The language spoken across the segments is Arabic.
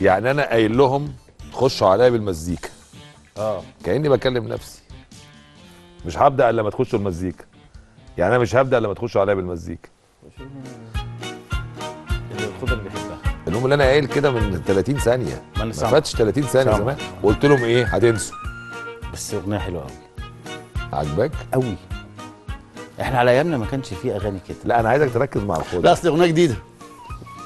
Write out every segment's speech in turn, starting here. يعني انا قايل لهم تخشوا عليا بالمزيكا. كاني بكلم نفسي. مش هبدا الا ما تخشوا المزيكا. يعني انا مش هبدا الا ما تخشوا عليا بالمزيكا. الخضره اللي بحبها. الهم اللي انا قايل كده من 30 ثانيه. ما فاتش 30 ثانيه زمان. وقلت لهم ايه؟ هتنسوا. بس اغنيه حلوه قوي. عجبك؟ قوي. احنا على ايامنا ما كانش فيه اغاني كده. لا انا عايزك تركز مع الخضره. لا اصل اغنيه جديده.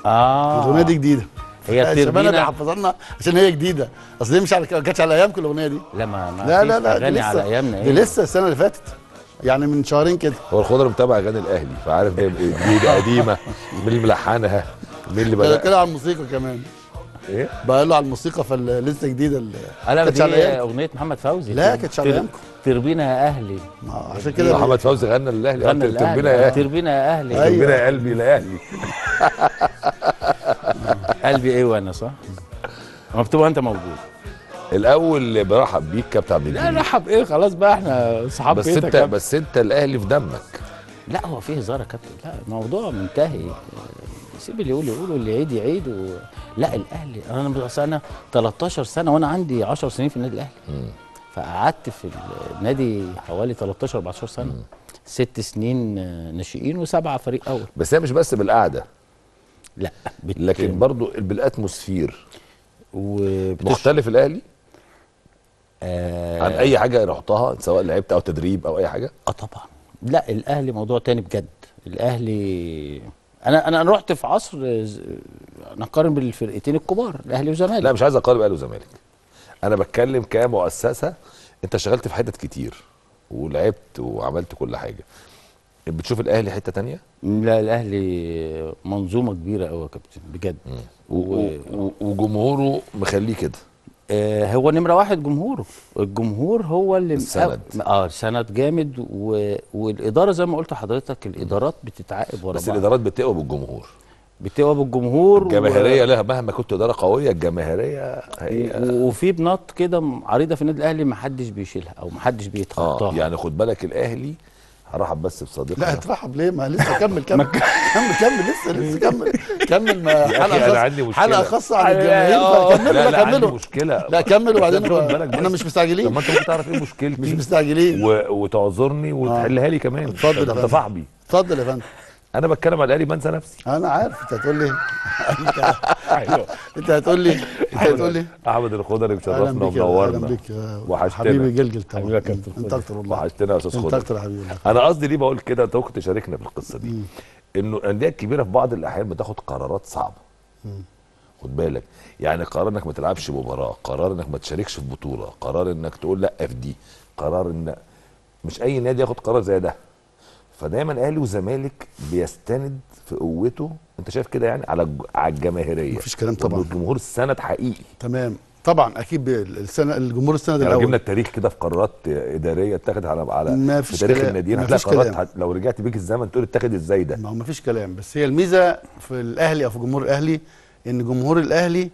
الاغنيه دي جديده. هي شبانة بيحفظها لنا عشان هي جديده، اصل دي مش على كانتش على ايامكم الاغنيه دي. لا ما لا لا لا اغاني على ايامنا ايه؟ دي لسه السنه اللي فاتت يعني من شهرين كده. هو الخضره متابع اغاني الاهلي فعارف ده جديده قديمه مين اللي ملحنها مين اللي بدأ. كده على الموسيقى كمان. ايه؟ بقول له على الموسيقى فلسه جديده. انا دي اغنيه محمد فوزي. لا كانتش على ايامكم. تربينا يا اهلي. عشان كده محمد فوزي غنى للاهلي. تربينا يا اهلي. تربينا يا اهلي. تربينا يا قلبي لاهلي. قلبي ايه وانا صح؟ ما بتبقى انت موجود. الاول برحب بيك كابتن عبد الجليل. لا رحب ايه خلاص بقى احنا اصحاب بيتك. بس انت الاهلي في دمك. لا هو فيه هزار يا كابتن، لا الموضوع منتهي. سيب اللي يقول يقول واللي يعيد يعيد لا الاهلي انا 13 سنه وانا عندي 10 سنين في النادي الاهلي. فقعدت في النادي حوالي 13 14 سنه. 6 سنين ناشئين و7 فريق اول. بس هي مش بس بالقعده. لا لكن برضو بالاتموسفير مختلف الاهلي عن اي حاجه رحتها سواء لعبت او تدريب او اي حاجه. طبعا لا الاهلي موضوع تاني بجد. الاهلي انا رحت في عصر نقارن بالفرقتين الكبار الاهلي والزمالك. لا مش عايز اقارن الاهلي والزمالك، انا بتكلم كمؤسسه. انت اشتغلت في حتت كتير ولعبت وعملت كل حاجه. بتشوف الاهلي حته تانية؟ لا الاهلي منظومه كبيره قوي يا كابتن بجد. وجمهوره مخليه كده. هو نمره واحد جمهوره. الجمهور هو اللي السند. سند جامد. والاداره زي ما قلت لحضرتك الادارات بتتعاقب ورا بعض. بس الادارات بتقوى بالجمهور. بتقوى بالجمهور. الجماهيريه لها مهما كنت اداره قويه الجماهيريه هي وفي بنط كده عريضه في النادي الاهلي ما حدش بيشيلها او ما حدش بيتخطاها. يعني خد بالك الاهلي هرحب بس بصديقي. لا هترحب ليه؟ ما لسه كمل حلقه خاصه عن الجماهير. كملوا مشكله. لا كملوا وبعدين احنا مش مستعجلين. ما انت ممكن تعرف ايه مشكلتي. مش مستعجلين وتعذرني وتحلها لي كمان. اتفضل انت صاحبي. اتفضل يا فندم. انا بتكلم على الاهلي بنسى نفسي. انا عارف انت هتقول لي. انت هتقول لي احمد الخضري مشرفنا ومنورنا وحشتنا حبيبي جلجل. طبعا انت اكتر والله. وحشتنا يا استاذ خضري. انت اكتر حبيبي. انا قصدي ليه بقول كده، انت ممكن تشاركنا بالقصه دي، انه الانديه الكبيره في بعض الاحيان بتاخد قرارات صعبه. خد بالك يعني قرار انك ما تلعبش مباراه، قرار انك ما تشاركش في بطوله، قرار انك تقول لا في دي، قرار ان مش اي نادي ياخد قرار زي ده. فدايما اهلي وزمالك بيستند في قوته، انت شايف كده يعني، على الجماهيريه. مفيش كلام طبعا. الجمهور السند حقيقي. تمام طبعا اكيد. الجمهور السند الاول. لو جبنا التاريخ كده في قرارات اداريه اتخذت على في تاريخ الناديين هتلاقي قرارات لو رجعت بيك الزمن تقول اتخذ ازاي ده. ما هو مفيش كلام. بس هي الميزه في الاهلي او في جمهور الاهلي ان جمهور الاهلي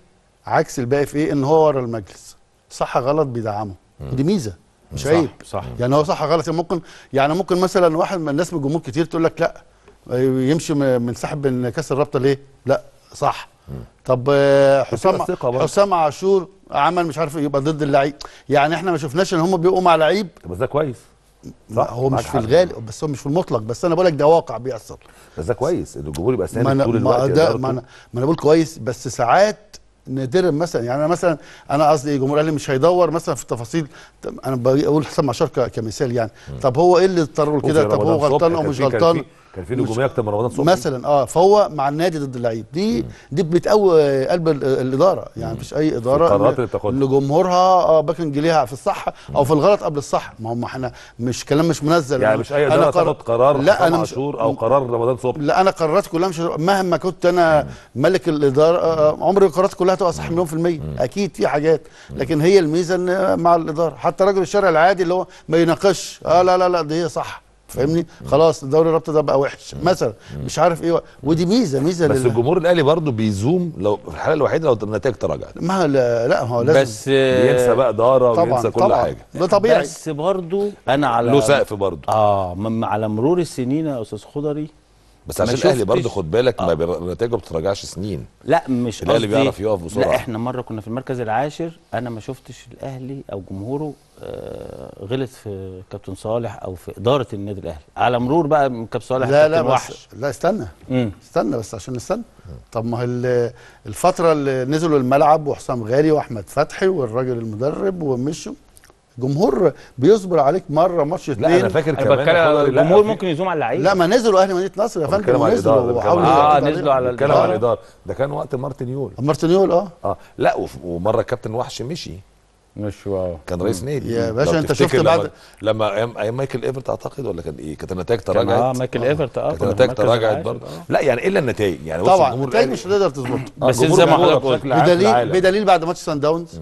عكس الباقي في ايه؟ ان هو ورا المجلس، صح غلط بيدعمه. دي ميزه مش عيب. صح يعني هو صح غلط. ممكن مثلا واحد من الناس من الجمهور كتير تقول لك لا يمشي منسحب من كاس الرابطه ليه؟ لا صح. طب حسام عاشور عمل مش عارف يبقى ضد اللعيب. يعني احنا ما شفناش ان هم بيقوا مع لعيب. بس ده كويس صح. هو مش في الغالب بس هو مش في المطلق. بس انا بقول لك ده واقع بيحصل. بس ده كويس ان الجمهور يبقى ساند طول الوقت. ما انا بقول كويس بس ساعات نادر مثلا. يعني انا قصدي الجمهور الاهلي مش هيدور مثلا في التفاصيل. انا بقول حسام عاشور كمثال يعني. طب هو ايه اللي اضطر له كده؟ طب هو غلطان او مش غلطان؟ كان في نجوميه اكتر من رمضان صبحي مثلا. فهو مع النادي ضد اللعيب. دي بتقوي قلب الاداره. يعني مفيش اي اداره اللي جمهورها باكن جليها في الصح او في الغلط قبل الصح. ما هم احنا مش كلام مش منزل. يعني مش اي اداره تاخد قرار حسام عاشور او قرار رمضان صبحي. لا انا قراراتي كلها مش مهما كنت انا ملك الاداره عمري قراراتي كلها تبقى صح مليون في الميه. اكيد في حاجات لكن هي الميزه ان مع الاداره حتى راجل الشارع العادي اللي هو ما يناقش. لا لا لا دي هي صح. فاهمني؟ خلاص دوري الرابطه ده بقى وحش مثلا مش عارف ايه. ودي ميزه بس الجمهور الاهلي برضه بيزوم لو في الحاله الوحيده لو النتائج تراجعت. ما لا هو لازم بس بينسى بقى اداره وبينسى كل حاجه. ده طبيعي. بس برضه انا على له سقف برضه. على مرور السنين يا استاذ خضري بس عشان الاهلي برضه خد بالك نتائجه ما بتتراجعش سنين. لا مش الاهلي بيعرف يقف بسرعه. لا احنا مره كنا في المركز العاشر، انا ما شفتش الاهلي او جمهوره غلط في كابتن صالح او في اداره النادي الاهلي، على مرور بقى من كابتن صالح كابتن وحش. لا استنى استنى بس عشان نستنى. طب ما الفتره اللي نزلوا الملعب وحسام غالي واحمد فتحي والراجل المدرب ومشوا، جمهور بيصبر عليك مره ماتش اتنين. لا انا فاكر كمان الجمهور ممكن يزوم على اللعيبه. لا ما نزلوا اهلي مدينه نصر يا فندم، نزلوا وحاولوا نزلوا على الاداره. ده كان وقت مارتينيول. مارتينيول لا ومره الكابتن وحش مشي كان رئيس نادي يا باشا. انت شفت بعد لما ايام مايكل ايفرت اعتقد ولا كان ايه، كانت النتائج تراجعت. مايكل ايفرت كانت النتائج تراجعت برضه. لا يعني الا النتائج يعني طبعا النتائج مش هتقدر تظبط، بس زي ما حضرتك قلت بدليل بعد ماتش سان داونز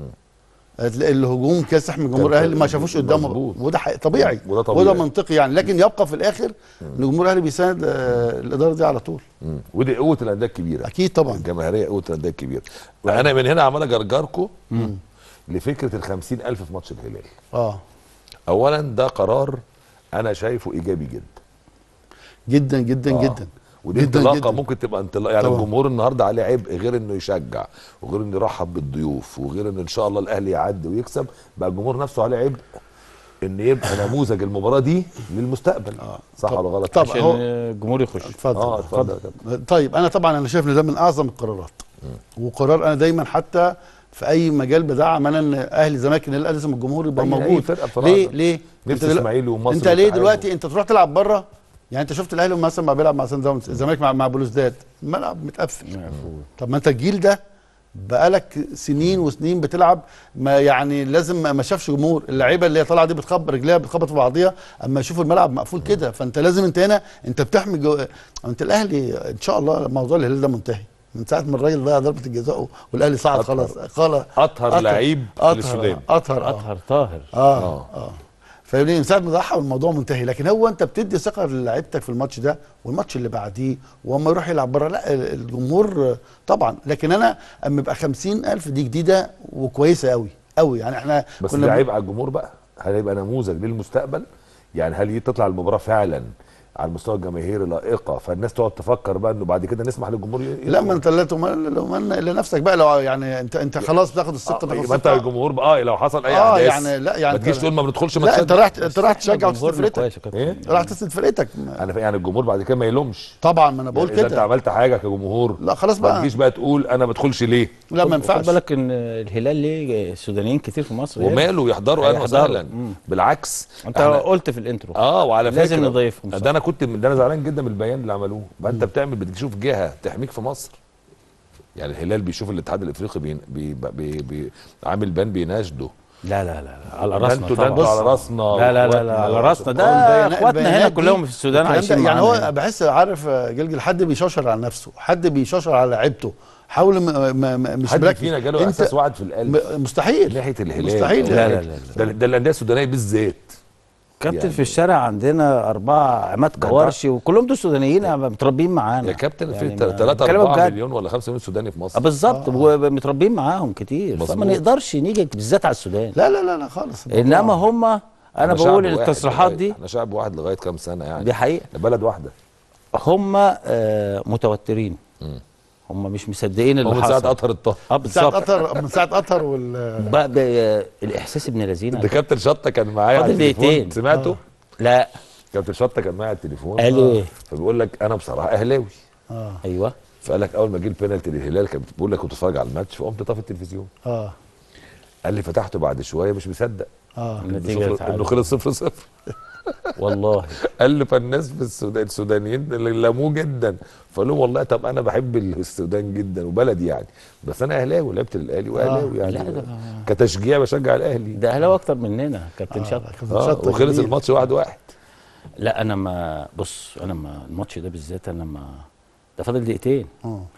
الهجوم كان سحب من جمهور الاهلي، ما شافوش قدامه، وده طبيعي وده منطقي يعني، لكن يبقى في الاخر ان جمهور الاهلي بيساند الاداره دي على طول. ودي قوه الانديه الكبيره اكيد طبعا، الجماهيريه قوه الانديه الكبيره. وانا من هنا عمال اجرجركم لفكره ال 50,000 في ماتش الهلال. اولا ده قرار انا شايفه ايجابي جدا جدا جدا جدا، ودي انطلاقه ممكن تبقى انطلاقه يعني. الجمهور النهارده عليه عبء، غير انه يشجع وغير انه يرحب بالضيوف وغير ان شاء الله الاهلي يعدي ويكسب، بقى الجمهور نفسه عليه عبء ان يبقى نموذج المباراه دي للمستقبل. صح ولا غلط؟ طبعا عشان الجمهور يخش. اتفضل اتفضل. طيب انا شايف ان ده من اعظم القرارات، وقرار انا دايما حتى في اي مجال بدعم انا ان اهلي زمالك الهلال لازم الجمهور يبقى موجود. ليه؟ نفسي اسماعيلي ومصر. انت ليه دلوقتي انت تروح تلعب بره؟ يعني انت شفت الاهلي مثلا ما بيلعب مع سان داونز، الزمالك مع بلوزداد، الملعب متقفل. طب ما انت الجيل ده بقالك سنين وسنين بتلعب، ما يعني لازم ما شافش جمهور. اللعيبه اللي هي طالعه دي بتخبط رجليها بتخبط في بعضيها اما يشوفوا الملعب مقفول كده، فانت لازم انت هنا انت بتحمي انت الاهلي ان شاء الله موضوع الهلال ده منتهي من ساعه ما الراجل ضيع ضربه الجزاء والاهلي صعد خلاص. اطهر لعيب للسودان، اطهر طاهر فاهمني، من ساعه ما ضحى والموضوع منتهي. لكن هو انت بتدي ثقه للاعيبتك في الماتش ده والماتش اللي بعديه، واما يروح يلعب بره لا الجمهور طبعا. لكن انا اما يبقى 50,000 دي جديده وكويسه قوي قوي يعني. احنا بس كنا عيب على الجمهور بقى، هل هيبقى نموذج للمستقبل؟ يعني هل تطلع المباراه فعلا على المستوى الجماهيري لائقه، فالناس تقعد تفكر بقى انه بعد كده نسمح للجمهور لا ما انت لا تمل الا نفسك بقى. لو يعني انت خلاص بتاخد الثقه يبقى انت الجمهور بقى لو حصل اي احداث يعني لا يعني ما تجيش تقول ما بندخلش ماتشات. لا انت راح تشجع وتسند فرقتك. راح تسند فرقتك انا يعني الجمهور بعد كده ما يلومش طبعا. ما انا بقول كده انت عملت حاجه كجمهور لا خلاص بقى ما تجيش بقى تقول انا ما بدخلش ليه. لا ما ينفعش. خد بالك ان الهلال ليه السودانيين كتير في مصر وماله يحضروا انا وسهلا. بالعكس انت قلت في الانترو وعلى فكره لازم نضيفهم. ده انا كنت انا زعلان جدا من البيان اللي عملوه بقى. انت بتشوف جهه تحميك في مصر يعني. الهلال بيشوف الاتحاد الافريقي عامل بان بيناشده. لا لا لا على راسنا طبعا، على راسنا. لا لا لا على راسنا. ده اخواتنا هنا كلهم في السودان عايشين يعني. هو بحس عارف جلجل حد بيشاشر على نفسه، حد بيشاشر على لعيبته. حاول مش حد فينا جاله احساس وعد في القلب مستحيل ناحيه الهلال مستحيل. لا لا لا ده الانديه السودانيه بالذات كابتن يعني. في الشارع عندنا 4 عماد كوارشي وكلهم دول سودانيين متربيين معانا يا كابتن يعني. في 3-4 مليون ولا 5 مليون سوداني في مصر بالظبط متربيين معاهم كتير، فما نقدرش نيجي بالذات على السودان. لا لا لا خالص. انما هم انا بقول التصريحات دي احنا شعب واحد لغايه كام سنه يعني، دي حقيقه بلد واحده. هم متوترين، هم مش مصدقين اللي حصل من ساعة أطهر الطاهر. من ساعة أطهر الإحساس ابن لذينة. ده كابتن شطة كان معايا على التليفون، سمعته؟ لا كابتن شطة كان معايا على التليفون قال إيه؟ فبيقول لك أنا بصراحة أهلاوي. أيوه. فقال لك أول ما جه البينالتي للهلال كان بيقول لك كنت بتفرج على الماتش فقمت طافي التلفزيون. قال لي فتحته بعد شوية مش مصدق إنه خلص 0-0 والله. قال لي فالناس في السودان السودانيين لموه جدا، فقال لهم والله طب انا بحب السودان جدا وبلدي يعني، بس انا اهلاوي ولعبت للاهلي واهلاوي يعني كتشجيع بشجع الاهلي. ده اهلاوي اكتر مننا كابتن شطة. وخلص الماتش 1-1. لا انا ما بص انا ما الماتش ده بالذات انا ما ده فاضل دقيقتين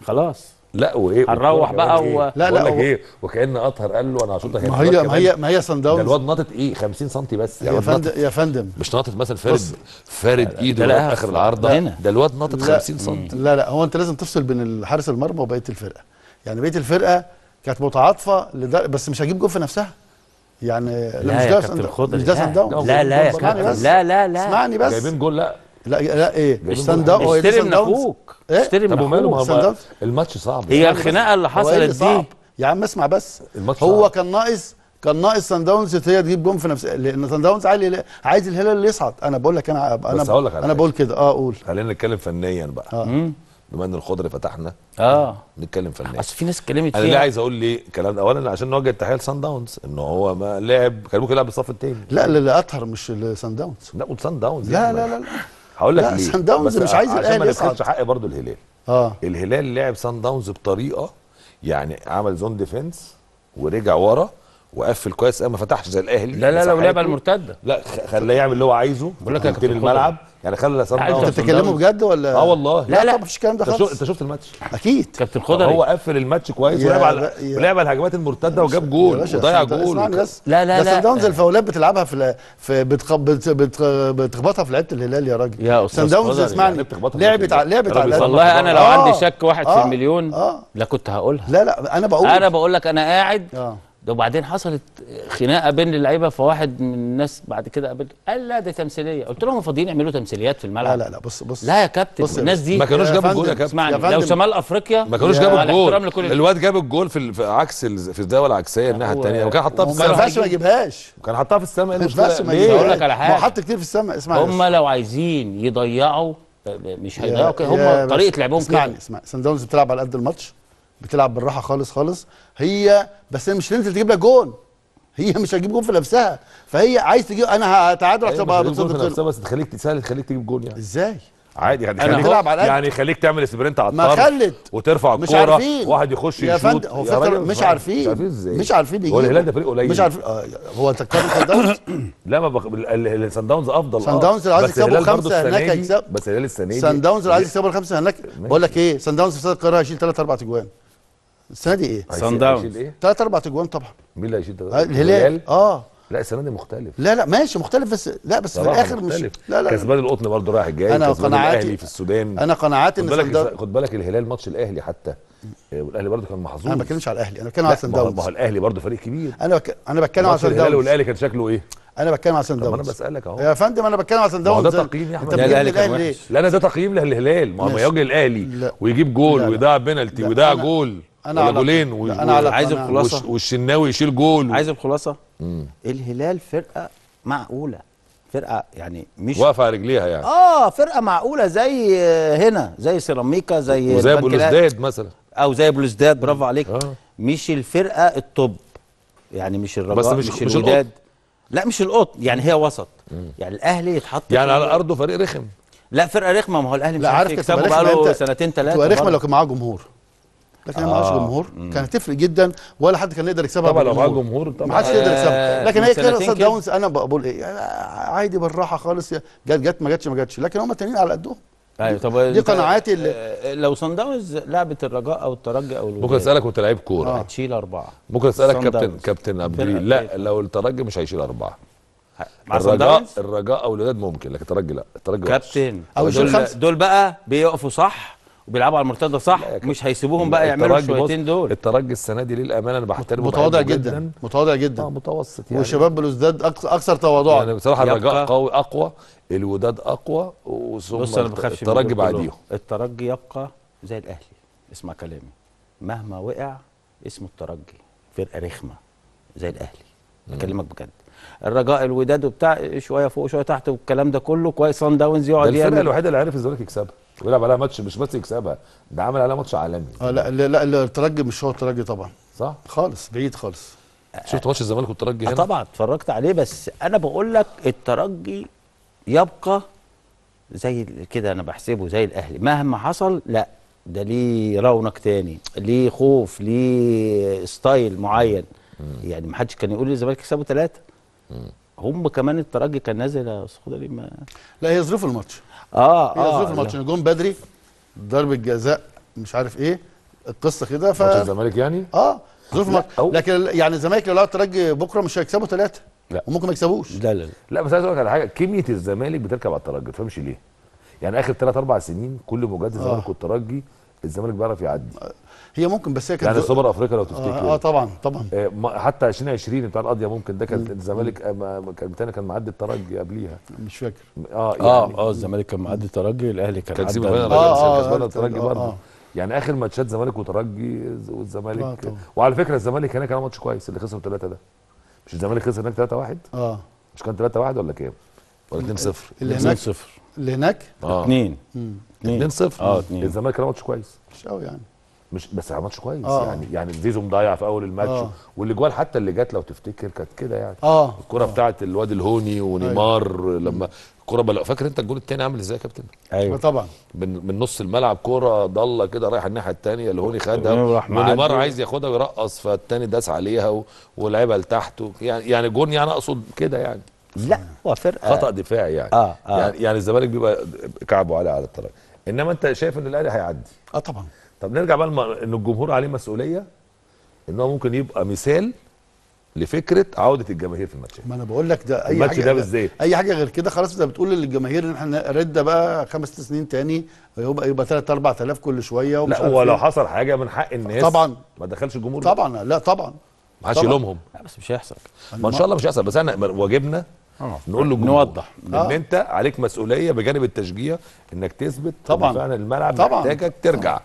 خلاص. لا وايه هنروح بقى لا لا ايه وكأن اطهر قال له انا هشوطك. ما هي سان داونز الواد ناطط ايه 50 سم بس يا فندم. مش ناطط مثلا فارد ايده اخر العارضه، ده الواد ناطط 50 سم. لا هو انت لازم تفصل بين حارس المرمى وبقيه الفرقه يعني. بقيه الفرقه كانت متعاطفه بس مش هجيب جول في نفسها يعني. لا مش ده سان داونز. لا لا لا لا لا اسمعني بس جايبين جول. لا لا ايه ستاند اب، اشتري من اخوك، اشتري من اخوك. الماتش صعب، هي الخناقه اللي حصلت دي يا عم اسمع بس. هو صعب. كان ناقص سان داونز هي تجيب جون في نفس، لان سان داونز عايز الهلال اللي يصعد. انا بقول لك انا بقول كده. قول خلينا نتكلم فنيا بقى. بما ان الخضري فتحنا نتكلم فنيا، اصل في ناس اتكلمت فيها. انا ليه عايز اقول ليه كلام؟ اولا عشان نوجه تحيه لسان داونز ان هو ما لعب، كان ممكن يلعب الصف الثاني. لا لا اطهر مش سان داونز. لا سان داونز يعني لا هقول لك ليه. سان داونز مش عايز الاهلي يصعد، عشان ما ناخدش حق برضه الهلال. الهلال لعب سان داونز بطريقه يعني عمل زون ديفنس ورجع ورا وقفل كويس قوي، ما فتحش زي الاهلي. لا ولعبه المرتده، لا خلاه يعمل اللي هو عايزه. بقول لك كابتن الملعب يعني خلى سان داونز. انت بتتكلموا بجد ولا؟ والله لا مفيش الكلام ده خالص. انت شفت الماتش اكيد كابتن خضري. هو قفل الماتش كويس ولعب على الهجمات المرتده وجاب جول وضيع جول. لا سان داونز الفاولات بتلعبها في بتخبطها في لعيبه الهلال يا راجل. يا استاذ سان داونز اسمعني، لعبت على والله. انا لو عندي شك 1 في المليون لا كنت هقولها. لا انا بقول لك انا قاعد. وبعدين حصلت خناقه بين اللعيبه، فواحد من الناس بعد كده قابلت قال لا دي تمثيليه. قلت لهم فاضيين يعملوا تمثيليات في الملعب؟ لا بص لا يا كابتن، الناس دي ما كانوش جابوا الجول يا كابتن. اسمعني، لو شمال افريقيا ما كانوش جابوا الجول. الواد جاب الجول في عكس في الزاويه العكسيه الناحيه الثانيه، وكان حطها في السماء. ما ينفعش ما يجيبهاش، وكان حطها في السماء. مش هقول لك على حاجه، هو حط كتير في السماء. اسمعني، هم لو عايزين يضيعوا مش هيضيعوا كده. هم طريقه لعبهم كده. اسمعني، سان داونز بتلعب على قد الماتش، بتلعب بالراحه خالص. هي بس مش هتنزل تجيب لك جون، هي مش هتجيب جون في نفسها. فهي عايز تجيب، انا هتعادل عشان ابقى بتصدق، بس تخليك تسهل، تخليك تجيب جون. يعني ازاي؟ عادي يعني تلعب على الأقل. يعني خليك تعمل سبرنت على الطرف وترفع الكوره، واحد يخش يشوط. هو فكر مش عارفين يجيبوا. الهلال ده فريق قليل، مش عارفين. هو انت بتتكلم سان داونز؟ لا، ما سان داونز افضل. سان داونز اللي عايز يكسبوا 5 هناك هيكسب، بس الهلال السنه دي سان داونز اللي عايز يكسبوا 5 هناك. بقول لك ايه، سان داونز في استاد القاهره هيشيل 3-4 اجوان السنه دي. ايه سان داونز 3-4 اجوان؟ طبعا. مين اللي هيشيل ده؟ الهلال. لا السنه دي مختلف. لا ماشي مختلف، بس لا بس في الاخر مختلف. مش لا كسبان القطن برضه رايح جاي. انا قناعاتي في السودان، انا قناعاتي ان خد بالك الهلال ماتش الاهلي حتى والاهلي برضه كان محظوظ. انا ما بتكلمش على الاهلي، انا بتكلم على سان داونز. ما هو الاهلي برضه فريق كبير. انا بتكلم على سان داونز. الاهلي والاهلي كان شكله ايه؟ انا بتكلم على سان داونز. انا بسالك اهو يا فندم، انا بتكلم على سان داونز. ده تقييم يا احمد. لا ده تقييم للهلال. ما هو يجي الاهلي ويجيب جول ويضيع بنالتي ويضيع جول ولا جولين، عايز الخلاصه. والشناوي يشيل جول. عايز الخلاصه، الهلال فرقه معقوله، فرقه يعني مش واقفه على رجليها. يعني فرقه معقوله زي هنا، زي سيراميكا، زي بلوزداد مثلا، او زي بلوزداد. برافو عليك. مش الفرقه الطب يعني، مش الرجاء، مش الوداد، لا مش القطن يعني. هي وسط يعني. الاهلي يتحط يعني على ارضه فريق رخم. لا فرقه رخمه. ما هو الاهلي مش عارف يكسبه بقاله 2-3 سنين. تبقى رخمه لو كان معاه جمهور، لكن ما معهاش جمهور كانت هتفرق جدا. ولا حد كان يقدر يكسبها طبعا. لو معاه جمهور ما حدش يقدر يكسبها. لكن هي كده سان داونز. انا بقول ايه، عادي بالراحه خالص. جت ما جتش. لكن هم التانيين على قدهم. ايوه. طب دي قناعاتي. لو سان داونز لعبت الرجاء او الترجي او الوداد، ممكن اسالك وانت لعيب كوره، هتشيل 4. ممكن اسالك كابتن عبدالجليل، لا لو الترجي مش هيشيل 4 مع سان داونز. الرجاء او الوداد ممكن، لكن الترجي لا. الترجي كابتن دول بقى بيقفوا صح، بيلعبوا على المرتده صح، مش هيسيبوهم بقى يعملوا شويتين دول. الترجي السنه دي للامانه انا بحترمه، متواضع جدا متوسط يعني. وشباب بلوزداد اكثر تواضعا يعني بصراحه. الرجاء قوي، اقوى. الوداد اقوى. بص انا ما بخافش من الترجي بعديهم. الترجي يبقى زي الاهلي. اسمع كلامي، مهما وقع اسمه الترجي، فرقه رخمه زي الاهلي. بكلمك بجد. الرجاء الوداد وبتاع شويه فوق شويه تحت والكلام ده كله كويس. سان داونز يقعد يعني الفرقه الوحيده اللي عارف الزمالك يكسبها ويلعب عليها ماتش، مش بس يكسبها، ده عمل عليها ماتش عالمي. لا الترجي مش هو الترجي طبعا. صح خالص، بعيد خالص. شفت ماتش الزمالك والترجي هنا؟ طبعا اتفرجت عليه، بس انا بقول لك الترجي يبقى زي كده. انا بحسبه زي الاهلي مهما حصل. لا ده ليه رونق تاني، ليه خوف، ليه ستايل معين. يعني ما حدش كان يقول لي الزمالك يكسبوا 3. هم كمان الترجي كان نازل يا استاذ خضري. ما لا هي ظروف الماتش. هي ظروف الماتش. جون بدري، ضربه جزاء، مش عارف ايه القصه كده. ماتش الزمالك يعني ظروف الماتش. لكن يعني الزمالك لو لعب الترجي بكره مش هيكسبوا 3. لا وممكن ما يكسبوش. لا بس عايز اقول لك على حاجه. كميه الزمالك بتركب على الترجي، ما تفهمش ليه يعني. اخر 3-4 سنين كل مجازي الزمالك والترجي الزمالك بيعرف يعدي. هي ممكن، بس هي كانت يعني سوبر افريقيا لو تفتكر طبعا طبعا حتى 2020 بتاع القضيه ممكن ده كان الزمالك كان معدي الترجي قبليها مش فاكر الزمالك كان معدي الترجي، الاهلي كان معدي الترجي برضه يعني اخر ماتشات زمالك وترجي والزمالك وعلى فكره الزمالك هناك عمل ماتش كويس اللي خسروا 3 ده، مش الزمالك خسر هناك 3-1 مش كان 3-1 ولا كام؟ ولا 2-0 اللي هناك 2-0 اللي هناك 2-0 الزمالك كان ماتش كويس مش قوي يعني مش بس ماتش كويس يعني زيزو مضيع في اول الماتش والاجوال حتى اللي جت لو تفتكر كانت كده يعني الكره بتاعت الواد الهوني ونيمار لما الكره فاكر انت الجول الثاني عامل ازاي يا كابتن؟ ايوه طبعا من نص الملعب كره ضله كده رايحه الناحيه الثانيه الهوني خدها ونيمار عايز ياخدها ويرقص فالثاني داس عليها ولعبها لتحت يعني جون يعني اقصد كده يعني لا هو فرقه خطا دفاعي يعني يعني الزمالك بيبقى كعبه على الطريق، انما انت شايف ان الاهلي هيعدي طبعا. طب نرجع بقى ان الجمهور عليه مسؤوليه ان هو ممكن يبقى مثال لفكره عوده الجماهير في الماتش. ما انا بقول لك ده اي حاجه ده بالذات اي حاجه غير كده خلاص انت بتقول للجماهير ان احنا ردة بقى 5 سنين تاني يبقى 3-4 آلاف كل شويه ومش عارف ايه. لا هو لو حصل حاجه من حق الناس طبعا ما دخلش الجمهور طبعا لا طبعا ما حدش يلومهم بس مش هيحصل ما ان شاء الله مش هيحصل، بس احنا واجبنا نقول له نوضح ان انت عليك مسؤوليه بجانب التشجيع انك تثبت طبعا فعلا الملعب محتاجك ترجع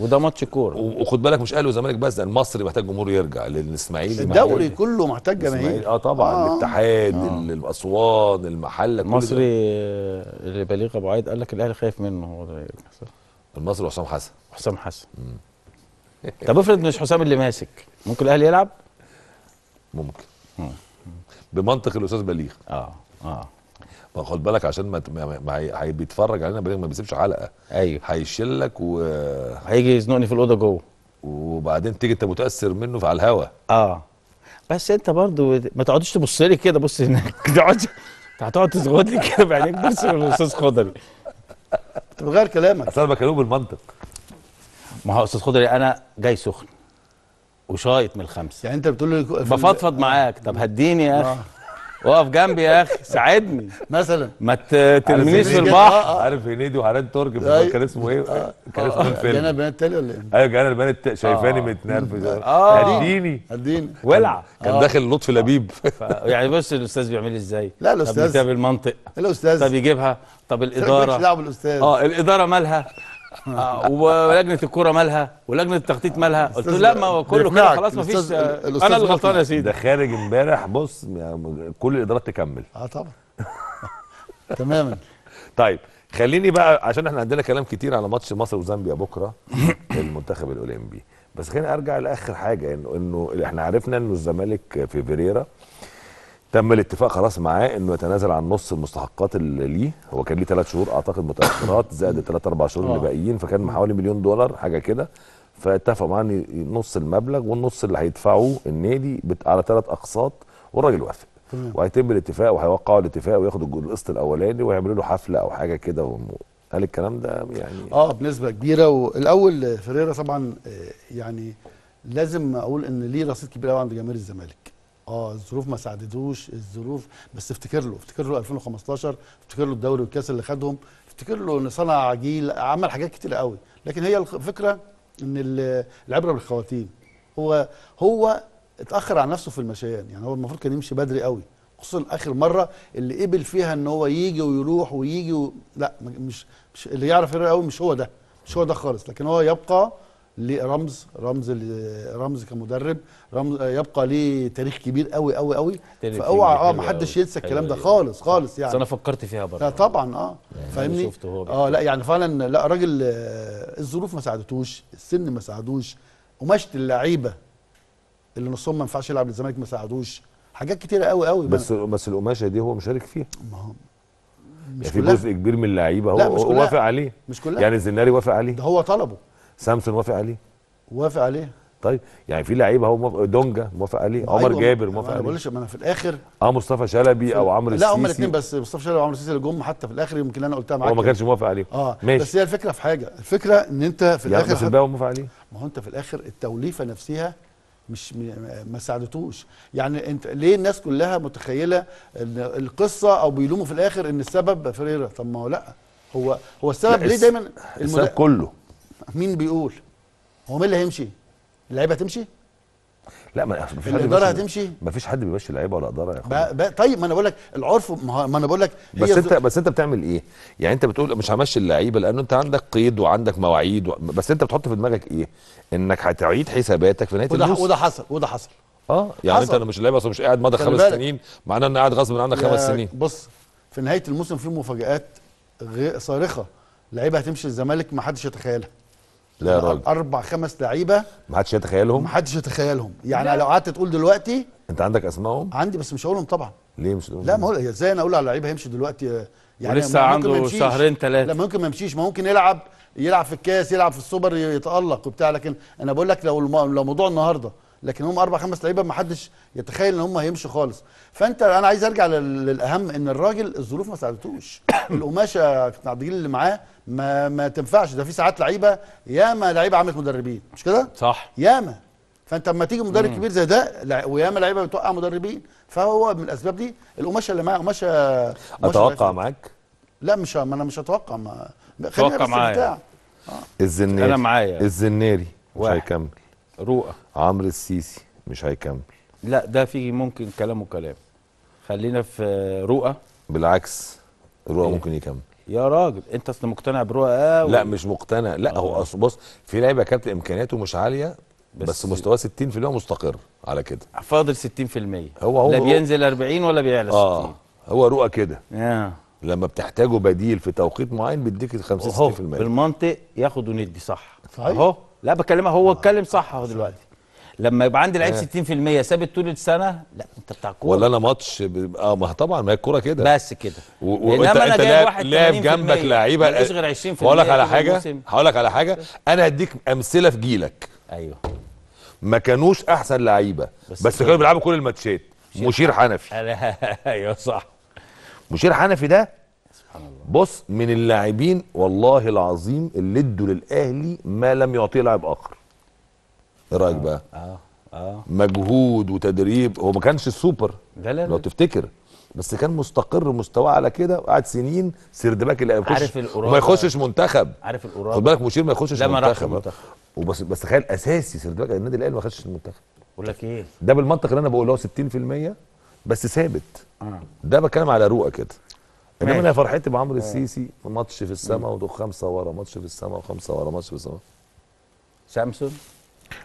وده ماتش كوره وخد بالك مش اهلي وزمالك بس، ده المصري محتاج جمهور يرجع، للاسماعيلي الدوري كله محتاج جماهير طبعا الاتحاد الاسوان المحله المصري اللي بليغ ابو عايد قال لك الاهلي خايف منه هو ده المصري وحسام حسن طب افرض مش حسام اللي ماسك ممكن الاهلي يلعب ممكن بمنطق الاستاذ بليغ خد بالك عشان ما بيتفرج علينا بليغ ما بيسيبش حلقه ايوه هيشيلك وهيجي يزنقني في الاوضه جوه وبعدين تيجي انت متاثر منه على الهوا بس انت برضو ما تقعدش تبص لي كده بص هناك انت هتقعد تزغد لي كده بعينيك بص للاستاذ خضري انت بتغير كلامك اصل انا بكلمه بالمنطق ما هو استاذ خضري انا جاي سخن وشايط من الخمسه يعني انت بتقول لي بفضفض معاك طب هديني يا اخي وقف جنبي يا اخي ساعدني مثلا ما ترمينيش في البحر عارف هنيدي وحنان ترك كان اسمه ايه؟ كان اسمه الفيلم جانا البنات التالي ولا ايه؟ ايوه جانا البنات التالي شايفاني متنرفز هديني ولع كان داخل لطفي لبيب يعني بص الاستاذ بيعمل ازاي؟ لا الاستاذ طب بالمنطق الاستاذ طب يجيبها طب الاداره لا بالاستاذ الاداره مالها ولجنه الكوره مالها ولجنه التخطيط مالها قلت له لا ما هو كله كده خلاص ما فيش انا اللي غلطان يا سيدي ده خارج امبارح بص كل الادارات تكمل طبعا تماما طيب خليني بقى عشان احنا عندنا كلام كتير على ماتش مصر وزامبيا بكره المنتخب الاولمبي، بس خليني ارجع لاخر حاجه انه احنا عرفنا انه الزمالك في فيريرا تم الاتفاق خلاص معاه انه يتنازل عن نص المستحقات اللي ليه، هو كان ليه 3 شهور اعتقد متاخرات زائد 3-4 شهور اللي باقيين فكان حوالي $1 مليون حاجه كده، فاتفقوا معاه نص المبلغ والنص اللي هيدفعوه النادي على 3 اقساط والراجل وافق وهيتم الاتفاق وهيوقعوا الاتفاق وياخدوا القسط الاولاني ويعملوا له حفله او حاجه كده قال الكلام ده يعني بنسبه كبيره والاول فريرة طبعا يعني لازم اقول ان ليه رصيد كبير قوي عند جماهير الزمالك الظروف ما ساعدتوش الظروف بس افتكر له 2015 افتكر له الدوري والكاس اللي خدهم افتكر له ان صنع عجيل عمل حاجات كتير قوي لكن هي الفكره ان العبره بالخواتيم هو اتاخر على نفسه في المشيان يعني هو المفروض كان يمشي بدري قوي خصوصا اخر مره اللي قبل فيها ان هو يجي ويروح ويجي لا مش اللي يعرف قوي مش هو ده خالص لكن هو يبقى ليه رمز كمدرب يبقى ليه تاريخ كبير قوي قوي قوي فاوعى ما حدش ينسى الكلام ده خالص خالص يعني بس انا فكرت فيها برضه طبعا يعني فاهمني لا يعني فعلا لا راجل الظروف ما ساعدتوش السن ما ساعدوش قماشة اللعيبه اللي نصهم ما ينفعش يلعب للزمالك ما ساعدوش حاجات كتيره قوي قوي بس القماشه دي هو مشارك فيها مش في جزء كبير من اللعيبه هو وافق عليه مش كلها يعني الزناري وافق عليه ده هو طلبه سامسون وافق عليه طيب يعني في لعيبه هو دونجا موافق عليه عمر جابر موافق عليه ما انا في الاخر مصطفى شلبي او عمرو السيسي لا هم الاثنين بس مصطفى شلبي وعمرو السيسي اللي جم حتى في الاخر يمكن انا قلتها معاك هو ما كانش موافق عليه ماشي بس هي الفكره في حاجه الفكره ان انت في الاخر يعني الباقي موافق عليه ما هو انت في الاخر التوليفه نفسها مش ما ساعدتوش يعني انت ليه الناس كلها متخيله القصه او بيلوموا في الاخر ان السبب فريرة طب ما هو لا هو السبب ليه دايما السبب كله مين بيقول؟ هو مين اللي هيمشي؟ اللعيبه هتمشي؟ لا مفيش حد، الاداره هتمشي، مفيش حد بيمشي اللعيبه ولا اداره يا اخويا. طيب ما انا بقول لك العرف، ما انا بقول لك بس انت بتعمل ايه؟ يعني انت بتقول مش همشي اللعيبه لانه انت عندك قيد وعندك مواعيد بس انت بتحط في دماغك ايه؟ انك هتعيد حساباتك في نهايه الموسم. وده حصل يعني حصل. انت مش اللعيبه اصلا مش قاعد مدى 5 سنين، معناه انه قاعد غصب عنك 5 سنين. بص في نهايه الموسم في مفاجآت صارخه، لعيبه هتمشي الزمالك ما حدش يتخيلها. لا يا راجل، 4 5 لعيبه محدش يتخيلهم يعني. لا. لو قعدت تقول دلوقتي انت عندك اسمائهم؟ عندي بس مش هقولهم طبعا. ليه مش هتقولهم؟ لا ما هو ازاي انا اقول على لعيب هيمشي دلوقتي يعني لسه عنده 2 3 شهور؟ لا ممكن ما يمشيش، ما ممكن يلعب في الكاس، يلعب في السوبر، يتالق وبتاع. لكن انا بقول لك لو موضوع النهارده، لكن هم 4 5 لعيبه محدش يتخيل ان هم هيمشوا خالص. فانت انا عايز ارجع للاهم، ان الراجل الظروف ما ساعدتوش. القماشه كابتن عبد الجليل اللي معاه ما تنفعش. ده في ساعات لعيبه، ياما لعيبه عملت مدربين، مش كده؟ صح، ياما. فانت اما تيجي مدرب كبير زي ده، وياما لعيبه بتوقع مدربين، فهو من الاسباب دي القماشه اللي معاه. قماشه اتوقع معاك؟ لا مش ما انا مش هتوقع، ما اتوقع معايا الزناري. انا معايا الزناري مش هيكمل. رؤى عمرو السيسي مش هيكمل. لا ده في ممكن كلام وكلام، خلينا في رؤى. بالعكس رؤى إيه؟ ممكن يكمل يا راجل. انت اصلا مقتنع برؤى قوي؟ لا مش مقتنع. لا هو اصل بص، في لعيبه كابتن امكانياته مش عاليه بس مستواه 60% مستقر على كده، فاضل 60%. هو لا بينزل 40 ولا بيعلى 60. هو رؤى كده لما بتحتاجه بديل في توقيت معين بيديك 50 60%. بالمنطق ياخد وندي، صح صحيح. اهو لا بكلمها، هو اتكلم صح. اهو دلوقتي لما يبقى عندي لعيب 60% ثابت طول السنه، لا انت بتاع كوره ولا انا ماتش ما طبعا ما هي الكوره كده بس كده. وانت انا جايب جنبك لعيبه مش غير 20%. هقول لك على حاجه، انا هديك امثله في جيلك. ايوه ما كانوش احسن لعيبه بس كانوا بيلعبوا كل الماتشات. مشير حنفي ايوه صح، مشير حنفي ده بص من اللاعبين والله العظيم اللي ادوا للاهلي ما لم يعطيه لاعب اخر. ايه رايك بقى؟ مجهود وتدريب. هو ما كانش السوبر لا لو تفتكر، بس كان مستقر مستواه على كده وقعد سنين سردباك اللي ما يخشش منتخب. عارف القرار؟ خد بالك مشير ما يخشش منتخب وبس تخيل اساسي سردباك النادي الاهلي ما يخشش المنتخب. بقول لك ايه؟ ده بالمنطق اللي انا بقوله، 60% بس ثابت. ده بتكلم على رؤى كده. انما انا فرحت بعمرو السيسي ماتش في السماء و5 ورا، ماتش في السماء و5 ورا، ماتش في السماء. سامسون؟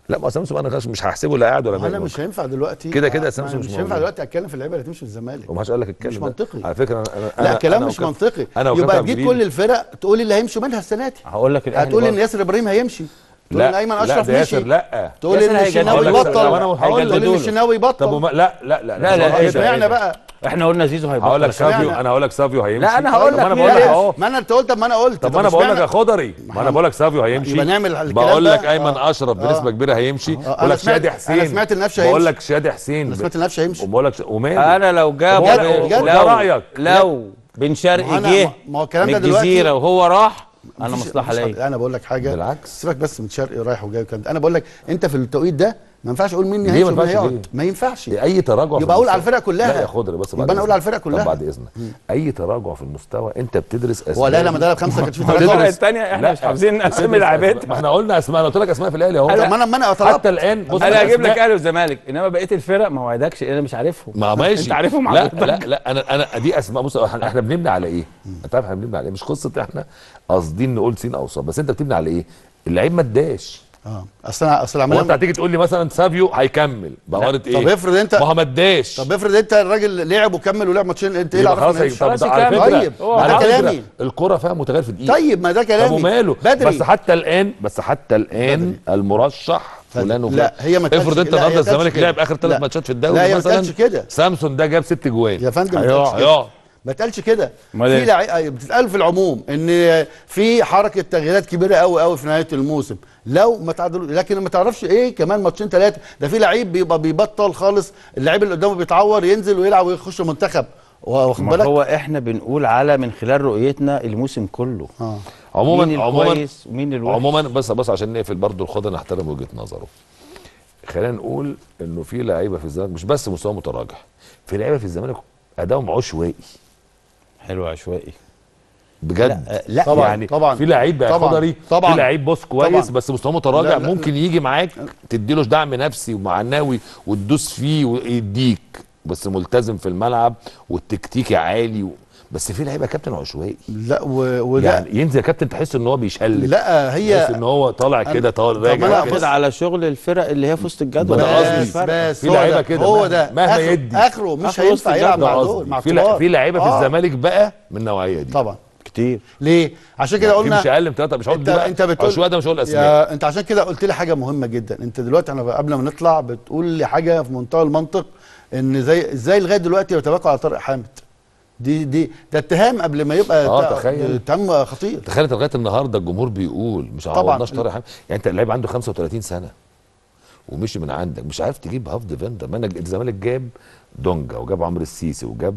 لا ما سامسون انا مش هحسبه لا قاعد ولا بيلعب. انا مش هينفع دلوقتي كده سامسون مش هينفع دلوقتي اتكلم في اللعيبه اللي هتمشي في الزمالك. ومحدش قال لك الكلام، مش منطقي على فكره. لا كلام مش منطقي. يبقى تجيب كل الفرق تقول اللي هيمشوا منها السنه دي. هقول لك الاهلي هتقول ان ياسر ابراهيم هيمشي، تقول ان ايمن اشرف مشي، تقول ان الشناوي يبطل، تقول ان الشناوي يبطل. طب لا لا لا لا اشمعنى بقى؟ احنا قلنا زيزو هيبقى. هقول لك سافيو، انا هقول لك سافيو هيمشي. لا انا هقول لك، ما انا بقول لك يا خضري، ما انا بقول لك سافيو هيمشي. يبقى نعمل الكلام ده. بقول لك ايمن اشرف بنسبه كبيره هيمشي. بقول لك شادي حسين، انا سمعت النفشه هيمشي. بقول لك شادي حسين، انا سمعت النفشه هيمشي. وبقول لك انا لو جاب ده رايك، لو بن شرقي جه من الجزيره وهو راح، انا مصلحه ليا. انا بقول لك حاجه بالعكس، سيبك بس من شرقي رايح وجاي والكلام ده. انا بقول لك انت في التوقيت ده ما ينفعش اقول مين هيمشي ومين هيقعد. ما ينفعش اي تراجع. يبقى اقول على الفرقه كلها. لا يا خضري بس يبقى انا اقول على الفرقه كلها بعد اذنك. اي تراجع في المستوى انت بتدرس اسماء. ولا انا ما دام 5 كانت في تراجع الثانيه. احنا مش حافظين اسامي لاعبات. ما احنا قلنا اسماء، انا قلت لك اسماء في الاهلي اهو. ما انا طلبت حتى الان. انا هجيب لك اهلي وزمالك، انما بقيه الفرق ما وعدكش انا مش عارفهم. ما ماشي انت عارفهم. لا انا دي اسماء. بص احنا بنبني على ايه؟ انت عارف احنا بنبني على ايه؟ مش قصه احنا قاصدين نقول سين او صاد، بس انت بتبني على ايه؟ اللعيب ما اداش. اصل عملنا. وانت هتيجي تقول لي مثلا سافيو هيكمل بقاره ايه؟ طب افرض انت ما هو ما اداش. طب افرض انت الراجل لعب وكمل ولعب ماتشين، انت ايه اللي عرفت؟ طب على فكره ده كلامي. الكره فيها متغير في دقيقه. طيب ما ده كلامي. طب وماله بس حتى الان المرشح فلان وفلان. لا هي ما كانتش. افرض انت النهارده الزمالك لعب اخر 3 ماتشات في الدوري مثلا. لا هي ما كانتش كده. سامسون ده جاب 6 جوان يا فندم. ما تقالش كده. في بتتقال في العموم ان في حركه تغييرات كبيره قوي قوي في نهايه الموسم لو ما تعادلوش، لكن ما تعرفش ايه كمان 2 3 ماتشات. ده في لعيب بيبقى بيبطل خالص، اللعيب اللي قدامه بيتعور ينزل ويلعب ويخش منتخب. واخد بالك؟ هو احنا بنقول على من خلال رؤيتنا الموسم كله. عموما كويس ومين الوحش. عموما بس عشان نقفل برضه الخضر نحترم وجهه نظره. خلينا نقول انه في لعيبه في الزمالك مش بس مستوى متراجع، في لعيبه في الزمالك ادائهم عشوائي. حلو عشوائي. بجد. لا طبعا يعني طبعا في لعيب خضري، في لعيب بص كويس طبعاً بس مستواه متراجع، ممكن يجي معاك تديلوش دعم نفسي ومعنوي وتدوس فيه ويديك، بس ملتزم في الملعب والتكتيكي عالي بس في لعيبه كابتن عشوائي. لا ولا يعني ينزل كابتن تحس ان هو بيشلل، لا هي تحس ان هو طالع كده طالع راجع كده على شغل الفرق اللي هي في وسط الجدول. انا قصدي في لعيبه كده هو ده مهما يدي اخره مش هينفع يلعب مع دول، مع في لعيبه في الزمالك بقى من النوعيه دي طبعا كتير. ليه؟ عشان كده قلنا مش اقل من 3، مش هقول دلوقتي انت بتقول عشوائي ده مش هقول اسماء. انت عشان كده قلت لي حاجه مهمه جدا، انت دلوقتي انا قبل ما نطلع بتقول لي حاجه في منتهى المنطق، ان زي ازاي لغايه دلوقتي يتبقى على طارق حامد؟ دي ده اتهام قبل ما يبقى اتهام خطير. تخيل لغايه النهارده الجمهور بيقول مش عوضناش طارق حامد، يعني انت اللعيب عنده 35 سنه ومشي من عندك، مش عارف تجيب هاف ديفندر. ما الزمالك جاب دونجا وجاب عمرو السيسي وجاب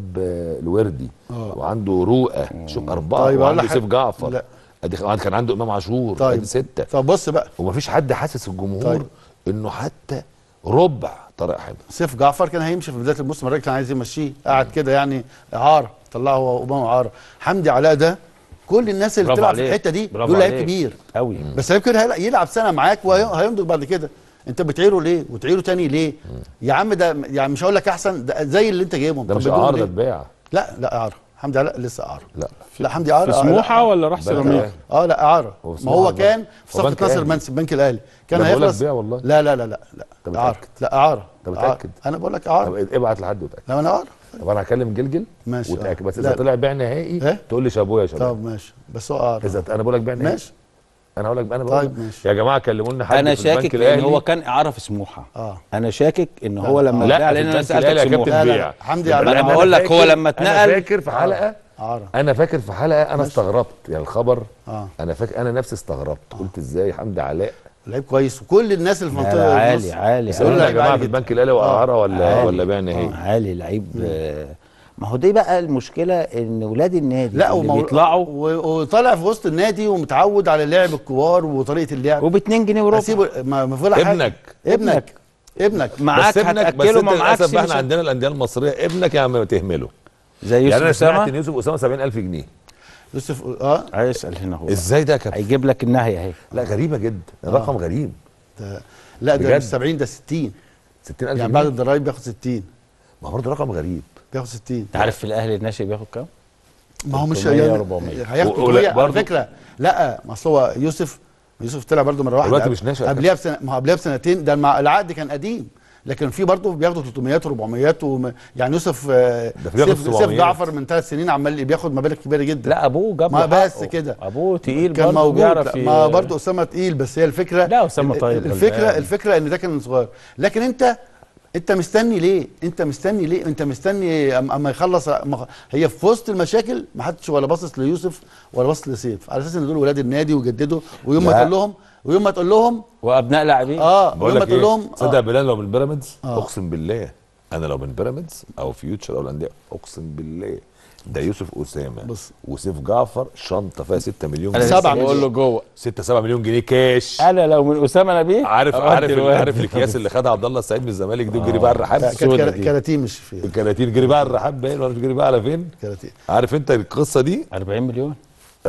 الوردي وعنده رؤى، شوف 4 طيب، وعنده سيف جعفر، لا ادي كان عنده امام عاشور، طيب ادي 6. فبص بقى ومفيش حد حاسس الجمهور طيب انه حتى ربع طارق حامد. سيف جعفر كان هيمشي في بدايه الموسم، الراجل كان عايز يمشيه، قعد كده يعني اعاره، طلعه هو امام اعاره. حمدي علاء ده كل الناس اللي بتلعب في الحته دي دول لعيب كبير قوي، بس لعيب كبير يلعب سنه معاك وهينضج بعد كده. انت بتعيره ليه وتعيره تاني ليه؟ يا عم ده يعني مش هقول لك احسن، ده زي اللي انت جايبهم. ده مش اعاره، ده اتباع. لا لا اعاره، حمدي علاء لسه اعاره. لا حمدي اعاره في سموحه ولا راح سيراميكا؟ لا اعاره، ما هو كان في صفقه ناصر منسي البنك الاهلي، كان هيخلص. لا لا لا لا لا اعاره، لا اعاره. انت متاكد؟ انا بقول لك اعاره. طب ابعت لحد وتاكد. لا انا اعاره. طب انا هكلم جلجل ماشي وتاكد، بس اذا طلع بيع نهائي تقول لي شابوه يا شباب. طب ماشي، بس هو اعاره. اذا انا بقول لك بيع نهائي ماشي، انا هقول لك انا بقول طيب يا جماعه كلموا لنا حد. انا شاكك ان هو كان اعاره في سموحه. انا شاكك ان هو لما اتنقل، لان انا سالتك سموحه. لا حمدي انا بقول لك هو لما اتنقل انا فاكر في حلقه انا فاكر في حلقه انا استغربت يعني الخبر. انا فاكر انا نفسي استغربت، قلت ازاي حمدي علاء لعيب كويس وكل الناس اللي في المنطقه عالي عالي. قول لنا يا جماعه في البنك الاهلي واعاره ولا بيع نهائي؟ عالي لعيب. ما هو دي بقى المشكله، ان ولاد النادي لا اللي بيطلعوا وطالع في وسط النادي ومتعود على لعب الكبار وطريقه اللعب وب2 جنيه وربع. اسيبه ما فيهوش حاجه. ابنك معاك هتاكله، ما معاكش. بس احنا عندنا الانديه المصريه ابنك يا عم ما تهمله. زي يوسف يعني اسامه، انا سمعت ان يوسف اسامه 70000 جنيه. يوسف عايز اسال هنا هو ازاي ده يا كابتن؟ هيجيب لك النهايه اهي. لا غريبه جدا، رقم غريب. لا ده مش 70، ده 60. 60000 يعني بعد الضرايب بياخد 60. ما برضه رقم غريب، بياخد 60. انت عارف في الاهلي الناشئ بياخد كام؟ ما هو مش هياخد على فكره. لا ما اصل هو يوسف طلع برده مره واحده دلوقتي مش ناشئ، قبلها بسنه، ما هو قبلها بسنتين. ده مع العقد كان قديم، لكن في برده بياخدوا 300 و400 يعني يوسف سيف جعفر من 3 سنين عمال بياخد مبالغ كبيره جدا. لا ابوه جاب ما بس كده، ابوه تقيل كان موجود. ما برده اسامه تقيل، بس هي الفكره. لا اسامه طيب، الفكره ان ده كان صغير. لكن انت مستني ليه؟ انت مستني اما يخلص. هي في وسط المشاكل ما حدش ولا باصص ليوسف ولا باصص لسيف، على اساس ان دول ولاد النادي وجددوا. ويوم ما تقول لهم وابناء لاعبين. ويوم ما تقول لهم صدق بالله لو من بيراميدز، اقسم بالله انا لو من بيراميدز او فيوتشر او الانديه، اقسم بالله ده يوسف اسامه وسيف جعفر شنطه فيها 6 مليون جنيه. 7 بقول له جوه 6-7 مليون جنيه كاش. انا لو من اسامه انا بيه. عارف الاكياس اللي خدها عبد الله السعيد من الزمالك دي وجري بقى على الرحاب. كراتين مش فيه، الكراتين جري بقى على الرحاب باين ولا مش جري بقى على فين؟ كراتين. عارف انت القصه دي 40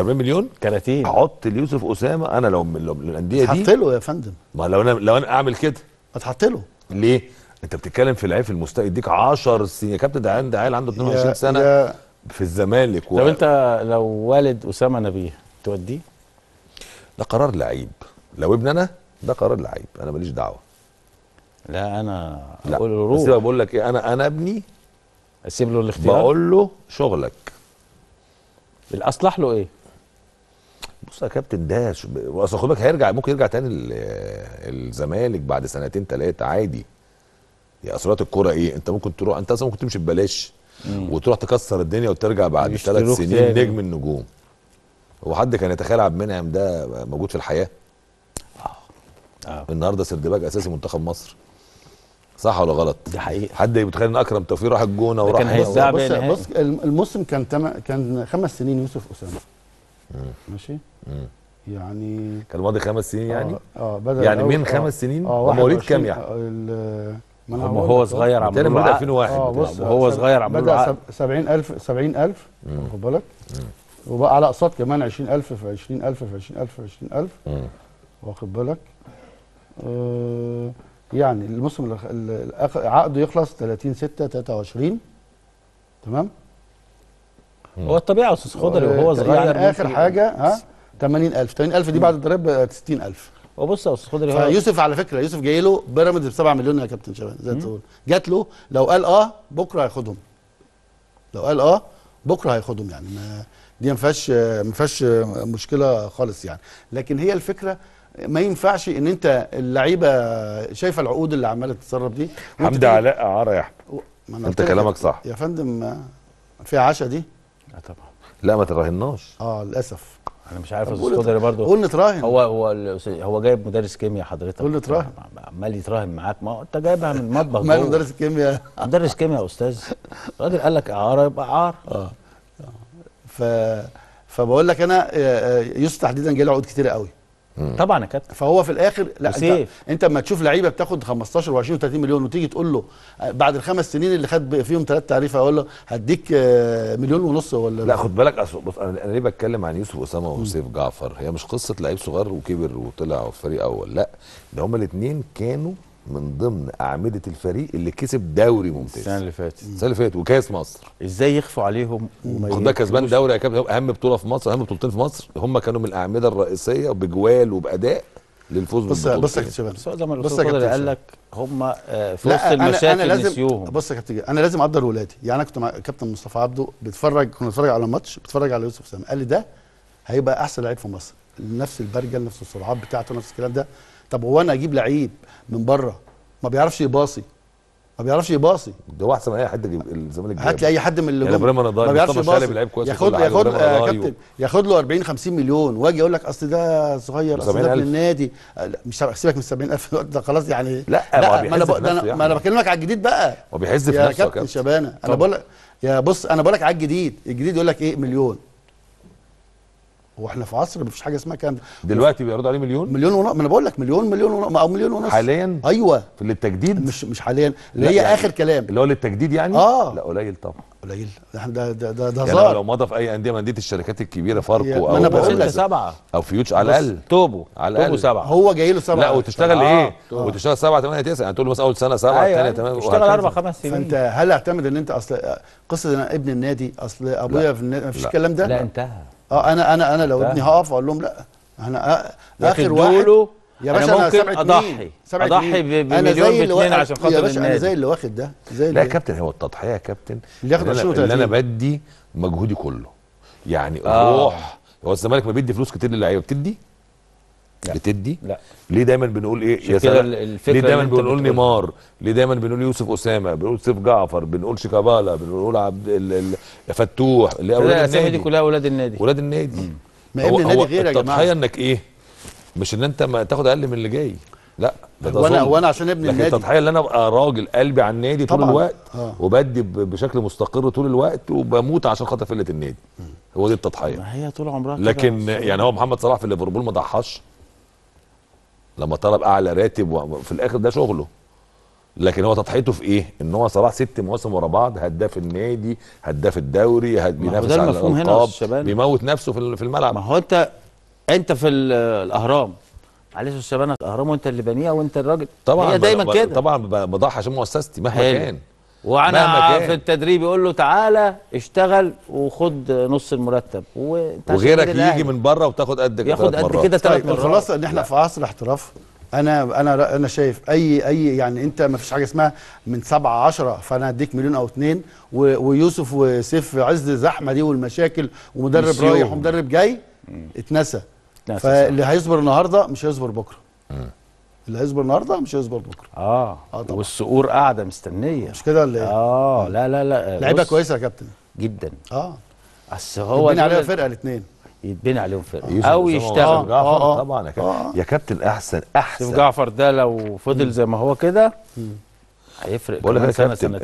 مليون كراتين. احط ليوسف اسامه انا لو من الانديه دي حط له يا فندم. ما لو انا اعمل كده هتحط له ليه؟ انت بتتكلم في لعيب في المستقبل يديك 10 سنين يا كابتن. ده عندي عيل عنده 22 سنه في الزمالك. لو انت والد اسامه نبيه توديه؟ ده قرار لعيب. لو ابن انا ده قرار لعيب، انا ماليش دعوه. لا انا هقول له روح. بس بقول لك ايه، انا ابني اسيب له الاختيار، بقول له شغلك الاصلح له ايه. بص يا كابتن ده اصل خد بالك هيرجع، ممكن يرجع تاني الزمالك بعد 2-3 عادي. يا اسرات الكوره ايه، انت ممكن تروح، انت اصلا ممكن تمشي ببلاش وتروح تكسر الدنيا وترجع بعد 3 سنين نجم النجوم. هو حد كان يتخيل عبد المنعم ده موجود في الحياه؟ النهارده سردباج اساسي منتخب مصر، صح ولا غلط؟ دي حقيقه. حد يتخيل ان اكرم توفيق راح الجونه وراح بص الموسم كان 5 سنين يوسف اسامه ماشي. يعني كان ماضي 5 سنين يعني بدأ يعني من 5 سنين. مواليد كام يعني؟ هو صغير عملوا له 2001. وهو صغير عملوا له 70000 خد بالك وبقى على اقساط كمان 20000 في 20000 في 20000 في 20000 واخد بالك. يعني الموسم عقده يخلص 30/6/23 تمام. هو الطبيعي يا استاذ خضري وهو صغير يعني اخر حاجه 80000 80000 دي بعد الضرايب بقت 60000. وبص يا استاذ خضري هو يوسف على فكره يوسف جاي له بيراميدز ب 7 مليون يا كابتن شباب زي ما تقول جات له لو قال بكره هياخدهم. لو قال بكره هياخدهم يعني دي ما فيهاش مشكله خالص يعني. لكن هي الفكره ما ينفعش ان انت اللعيبه شايفه العقود اللي عماله تتسرب دي. حمدي علاء اعاره يا احمد انت كلامك صح يا فندم. فيها عشا دي طبعا لا ما تراهناش للاسف. انا مش عارف استاذ خضري برضه قول نتراهن. هو جايب مدرس كيمياء حضرتك قول نتراهن عمال يتراهن معاك. ما انت جايبها من المطبخ مال مدرس كيمياء مدرس كيمياء يا استاذ الراجل قال لك اعاره يبقى اعاره. فبقول لك انا يوسف تحديدا جاي له عقود كتيره قوي طبعا يا كابتن. فهو في الاخر لا وسيف. انت اما تشوف لعيبه بتاخد 15 و20 و30 مليون وتيجي تقول له بعد الخمس سنين اللي خد فيهم 3 تعريفه اقول له هديك 1.5 مليون ولا لا. خد بالك اصل بص انا ليه بتكلم عن يوسف اسامه وسيف جعفر. هي مش قصه لعيب صغير وكبر وطلع في فريق اول، لا ده هما الاثنين كانوا من ضمن اعمده الفريق اللي كسب دوري ممتاز السنه اللي فاتت وكاس مصر. ازاي يخفوا عليهم؟ خد بالك كسبان دوري يا كابتن، اهم بطوله في مصر، اهم بطولتين في مصر، هم كانوا من الاعمده الرئيسيه بجوال وباداء للفوز بالبطوله. بص يا كابتن شباب، بص يا كابتن قال لك هم في وسط المشاكل نسيوهم. بص يا كابتن انا لازم اقدر ولادي، يعني انا كنت مع كابتن مصطفى عبده كنا بنتفرج على ماتش، بتفرج على يوسف سامي قال لي ده هيبقى احسن لعيب في مصر، نفس البرجل نفس السرعات بتاعته نفس الكلام ده. طب هو انا اجيب لعيب من بره ما بيعرفش يباصي ده هو احسن من اي حد الزمالك هات لي اي حد من اللي جوه ما بيعرفش يباصي ياخد كابتن ياخد له 40-50 مليون واجي اقول لك اصل ده صغير اصل ده من النادي. مش سيبك من 70000 الوقت ده خلاص يعني. لا ما انا بكلمك على الجديد بقى. هو بيحز في نفسه يا كابتن شبانه. انا بقول يا بص انا بقول لك على الجديد، الجديد يقول لك ايه مليون. هو احنا في عصر مفيش حاجه اسمها كام دلوقتي بيعرضوا عليه مليون ونص. ما انا بقول لك مليون ونص حاليا. ايوه في للتجديد مش حاليا اللي هي يعني اخر كلام اللي هو للتجديد يعني لا قليل طبعا قليل. ده هزار يعني. لو مضى في اي انديه من انديه الشركات الكبيره فاركو او انا بقول لك 7 او فيوتشر على الاقل توبو 7 هو جاي له 7 لا وتشتغل ايه وتشتغل 7 8 9 يعني تقول له مثلا اول سنه 7 ثانيه تمام وتشتغل 4 5 سنين. فانت هل اعتمد ان انت اصل قصه انا ابن النادي اصل ابويا في النادي مفيش الكلام ده. لا انتهى. انا لو ابني هقف اقول لهم لا انا اخر واحد يا باشا. انا ممكن اضحي بمليون ب2 عشان خاطر النادي انا زي اللي واخد ده زي لا يا كابتن. هو التضحيه يا كابتن اللي انا بدي مجهودي كله يعني اروح. هو الزمالك ما بيدي فلوس كتير للعيبه بتدي لا. بتدي لا ليه دايما بنقول ايه يا سلام؟ ليه دايما بنقول نيمار؟ ليه دايما بنقول يوسف اسامه؟ بنقول سيف جعفر؟ بنقول شيكابالا؟ بنقول عبد فتوح؟ اللي اولاد النادي دي كلها اولاد النادي ما ابن النادي غير يا جماعه. التضحيه انك ايه؟ مش ان انت ما تاخد اقل من اللي جاي لا ده وانا عشان ابن النادي. لكن التضحيه اللي انا ابقى راجل قلبي على النادي طول الوقت وبدي بشكل مستقر طول الوقت وبموت عشان خاطر فله النادي. هو دي التضحيه. ما هي طول عمرها. لكن يعني هو محمد صلاح في ليفربول ما ضحاش لما طلب اعلى راتب وفي الاخر ده شغله. لكن هو تضحيته في ايه؟ ان هو صلاح 6 مواسم ورا بعض هداف النادي هداف الدوري بينافس على الالقاب بيموت نفسه في الملعب. ما هو انت في الاهرام معلش الشبانه الاهرام وانت اللي بانيها وانت الراجل طبعا هي دايما كده. طبعا بضحي عشان مؤسستي مهما كان. وانا في التدريب يقول له تعالى اشتغل وخد نص المرتب وغيرك يجي من بره وتاخد قد كده ياخد قد كده 3 مرات. خلاص ان احنا في عصر احتراف. انا شايف اي يعني انت ما فيش حاجه اسمها من 7 10 فانا هديك 1 مليون أو 2 ويوسف وسيف عز الزحمه دي والمشاكل ومدرب رايح ومدرب جاي اتنسى. فاللي هيصبر النهارده مش هيصبر بكره. اللي هيصبر النهارده مش هيصبر بكره. طبعا. والصقور قاعده مستنيه. مش كده ولا ايه؟ لا لعيبه كويسه يا كابتن جدا. بس هو يتبني عليهم فرقه الاثنين. يتبني عليهم فرقه او يشتغل. طبعا يا كابتن احسن شوف جعفر ده لو فضل زي ما هو كده هيفرق. بقول لك يا كابتن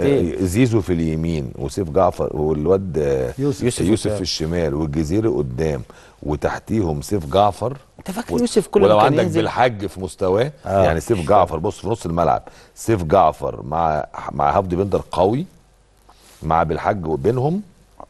زيزو في اليمين وسيف جعفر والواد يوسف في الشمال والجزيري قدام وتحتيهم سيف جعفر. انت فاكر يوسف كل ولو عندك بالحج في مستواه يعني سيف جعفر بص في نص الملعب سيف جعفر مع هافدي بندر قوي مع بالحج وبينهم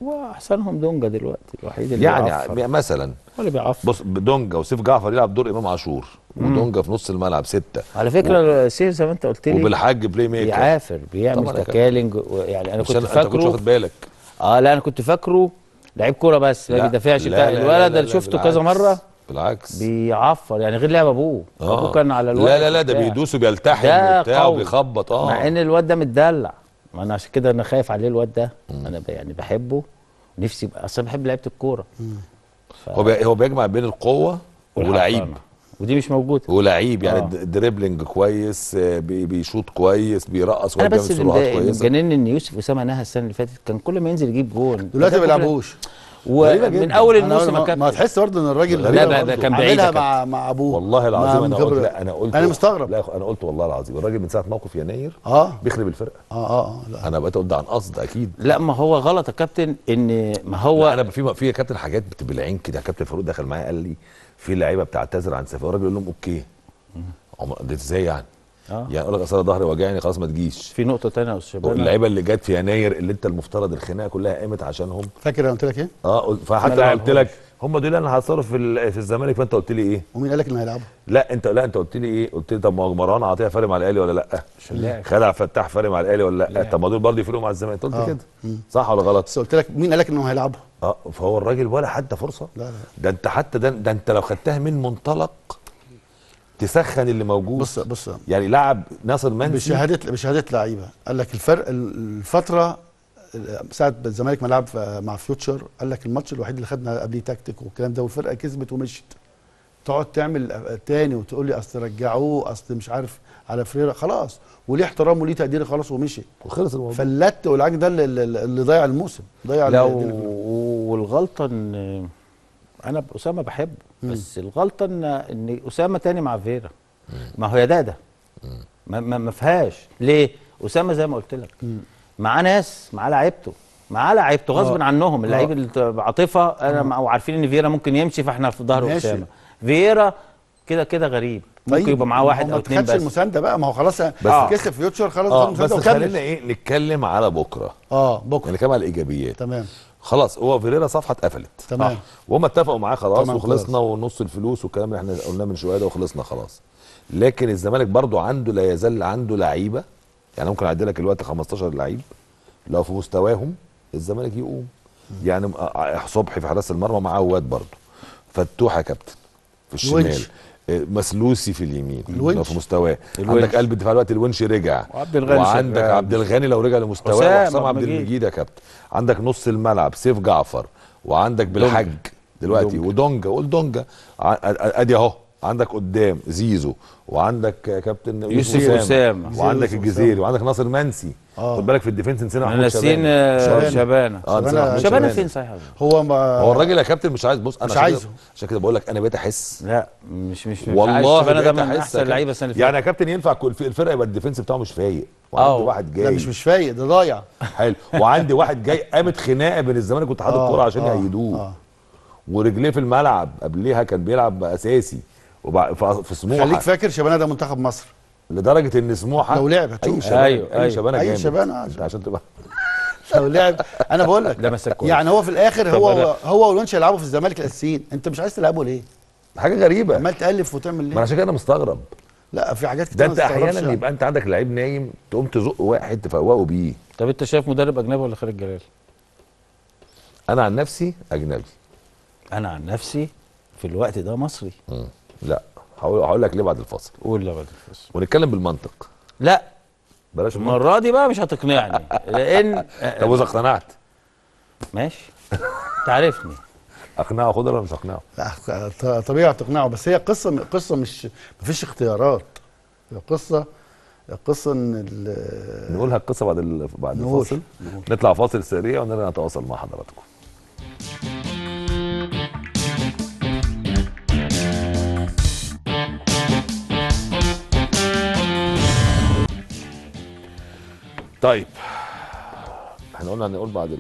واحسنهم دونجا دلوقتي الوحيد اللي يعني مثلا واللي بيعفر. بص دونجا وسيف جعفر يلعب دور امام عاشور ودونجا في نص الملعب سته على فكره سيف زي ما انت قلت لي وبالحاج بلاي ميكر بيعافر بيعمل تاكلينج يعني انا كنت فاكره انت مش واخد بالك لا انا كنت فاكره لعيب كوره بس ما بيدافعش بتاع الولد اللي شفته كذا مره بالعكس بيعفر يعني غير لعب ابوه ابوه كان على الولد لا ده بيدوس وبيلتحم وبتاع وبيخبط مع ان الواد ده متدلع ما انا عشان كده انا خايف عليه الواد ده انا يعني بحبه نفسي اصل بحب لعيبه الكوره هو بيجمع بين القوه ولعيب ودي مش موجوده ولعيب يعني دريبلينج كويس بيشوط كويس بيرقص وبيعمل سرعات كويسه انا بس ان يوسف اسامه نهى السنه اللي فاتت كان كل ما ينزل يجيب جول دلوقتي ما بيلعبوش ومن اول الموسم ما تحس برضه ان الراجل ده كان بعيدها مع ابوه والله العظيم انا قلت مستغرب لا انا قلت والله العظيم الراجل من ساعه موقف يناير بيخرب الفرقه لا انا بقيت اقول عن قصد اكيد لا ما هو غلط يا كابتن ان ما هو انا في يا كابتن حاجات بالعين كده كابتن فاروق دخل معايا قال لي في لعيبه بتعتذر عن سفر الراجل يقول لهم اوكي ده ازاي يعني يعني اقول لك اصل ظهري وجعني خلاص ما تجيش في نقطه ثانيه يا استاذ شباب اللعيبه اللي جت في يناير اللي انت المفترض الخناقه كلها قامت عشانهم فاكر انا قلت لك ايه؟ فحتى انا قلت لك هم دول انا هتصرف في الزمالك فانت قلت لي ايه؟ ومين قال لك ان هيلعبوا؟ لا انت قلت لي ايه؟ قلت لي طب ما مروان عطيه فارق مع الاهلي ولا لا؟ خلع فتاح فارق مع الاهلي ولا لا؟ طب ما دول برضه يفرقوا مع الزمالك قلت كده صح ولا غلط؟ بس قلت لك مين قال لك انهم هيلعبوا؟ فهو الراجل ولا حتى فرصه لا ده انت حتى ده انت لو خدتها من منطلق تسخن اللي موجود بص يعني لعب ناصر منسي بشهاده لعيبه قال لك الفرق الفتره ساعه الزمالك ما لعب مع فيوتشر قال لك الماتش الوحيد اللي خدنا قبليه تكتيك والكلام ده والفرقه كسبت ومشت تقعد تعمل تاني وتقول لي اصل رجعوه اصل مش عارف على فريرة خلاص وليه احترامه وليه تقديره خلاص ومشي وخلص الموضوع فلت والعك ده اللي ضيع الموسم ضيع لا والغلطه ان انا اسامه بحبه بس الغلطه ان اسامه تاني مع فيرا ما هو يا ده ما فيهاش ليه اسامه زي ما قلت لك معاه ناس معاه لعيبته غصب عنهم اللعيب اللي عاطفه انا وعارفين ان فيرا ممكن يمشي فاحنا في ظهر اسامه فيرا كده غريب ممكن يبقى معاه واحد او اتنين بس ما خدش المسانده بقى ما هو خلاص بس كسب فيوتشر خلاص المسانده بس خلينا ايه نتكلم على بكره بكره نتكلم على الايجابيات تمام خلاص هو فيريرا صفحه اتقفلت تمام وهم اتفقوا معاه خلاص وخلصنا ونص الفلوس والكلام اللي احنا قلناه من شويه ده وخلصنا خلاص لكن الزمالك برضه عنده لا يزال عنده لعيبه يعني ممكن اعدي لك الوقت 15 لعيب لو في مستواهم الزمالك يقوم يعني صبحي في حراس المرمى معاه واد برضه فتوح يا كابتن في الشمال مسلوسي في اليمين لو في مستواه عندك قلب الدفاع دلوقتي الونش رجع وعندك عبد الغني لو رجع لمستواه وحسام عبد المجيد يا كابتن عندك نص الملعب سيف جعفر وعندك بالحج دلوقتي ودونجا قول دونجا ادي اهو عندك قدام زيزو وعندك كابتن يوسف اسامه وعندك الجزيري وعندك ناصر منسي خد بالك في الديفنس نسينا محمود شبانة فين صحيح هو الراجل يا كابتن مش عايز بص انا مش عايزه عشان كده بقول لك انا بقيت احس لا مش والله شبانة ده من احسن اللعيبه السنه يعني يا كابتن ينفع الفرقه يبقى الديفنس بتاعه مش فايق وعندي واحد جاي لا مش فايق ده ضايع حلو وعندي واحد جاي قامت خناقه بين الزمالك كنت حاطط كوره عشان يهيدوه ورجليه في الملعب قبليها كان بيلعب اساسي في سموحه خليك فاكر شبانة ده منتخب مصر لدرجه ان سموحه لو لعب هتشوف شبانة ايوه شبانة جامد شبانة عشان تبقى لو لعب انا بقول لك يعني هو في الاخر هو والونش هيلعبوا في الزمالك الاساسيين انت مش عايز تلعبه ليه؟ حاجه غريبه عمال تالف وتعمل ليه؟ ما عشان كده انا مستغرب لا في حاجات كتير ده انت احيانا يبقى انت عندك لعيب نايم تقوم تزق واحد تفوقه بيه طب انت شايف مدرب اجنبي ولا خالد جلال؟ انا عن نفسي اجنبي انا عن نفسي في الوقت ده مصري لا هقول لك ليه بعد الفاصل قول لي بعد الفاصل ونتكلم بالمنطق لا بلاش المره دي بقى مش هتقنعني لان طب واذا اقتنعت ماشي تعرفني اقنعه خضره ولا مش اقنعه؟ لا طبيعي تقنعه بس هي قصه مش مفيش اختيارات هي قصه ان نقولها القصه بعد الفاصل نطلع فاصل سريع ونرجع نتواصل مع حضراتكم طيب احنا قلنا هنقول بعد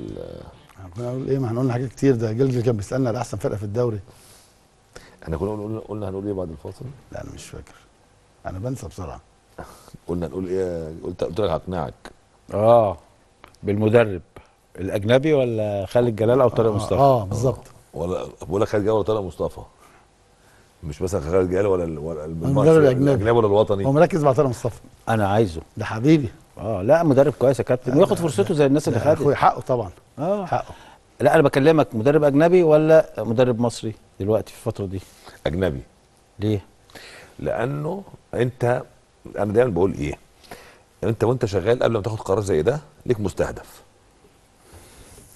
كنا هنقول ايه ما احنا قلنا حاجات كتير ده جلجل كان بيسالنا على احسن فرقه في الدوري احنا كنا قلنا هنقول ايه بعد الفاصل؟ لا انا مش فاكر انا بنسى بسرعه قلنا نقول ايه قلت لك هقنعك بالمدرب الاجنبي ولا خالد جلال او طارق مصطفى؟ اه بالظبط. ولا بقول لك خالد جلال ولا طارق مصطفى، مش مثلا خالد جلال ولا المدرب الاجنبي ولا الوطني، هو مركز مع طارق مصطفى. انا عايزه ده حبيبي. لا مدرب كويس يا كابتن وياخد فرصته زي الناس اللي خدت. حقه طبعا، حقه. لا انا بكلمك مدرب اجنبي ولا مدرب مصري دلوقتي في الفتره دي؟ اجنبي. ليه؟ لانه انت، انا دايما بقول ايه، انت وانت شغال قبل ما تاخد قرار زي ده ليك مستهدف.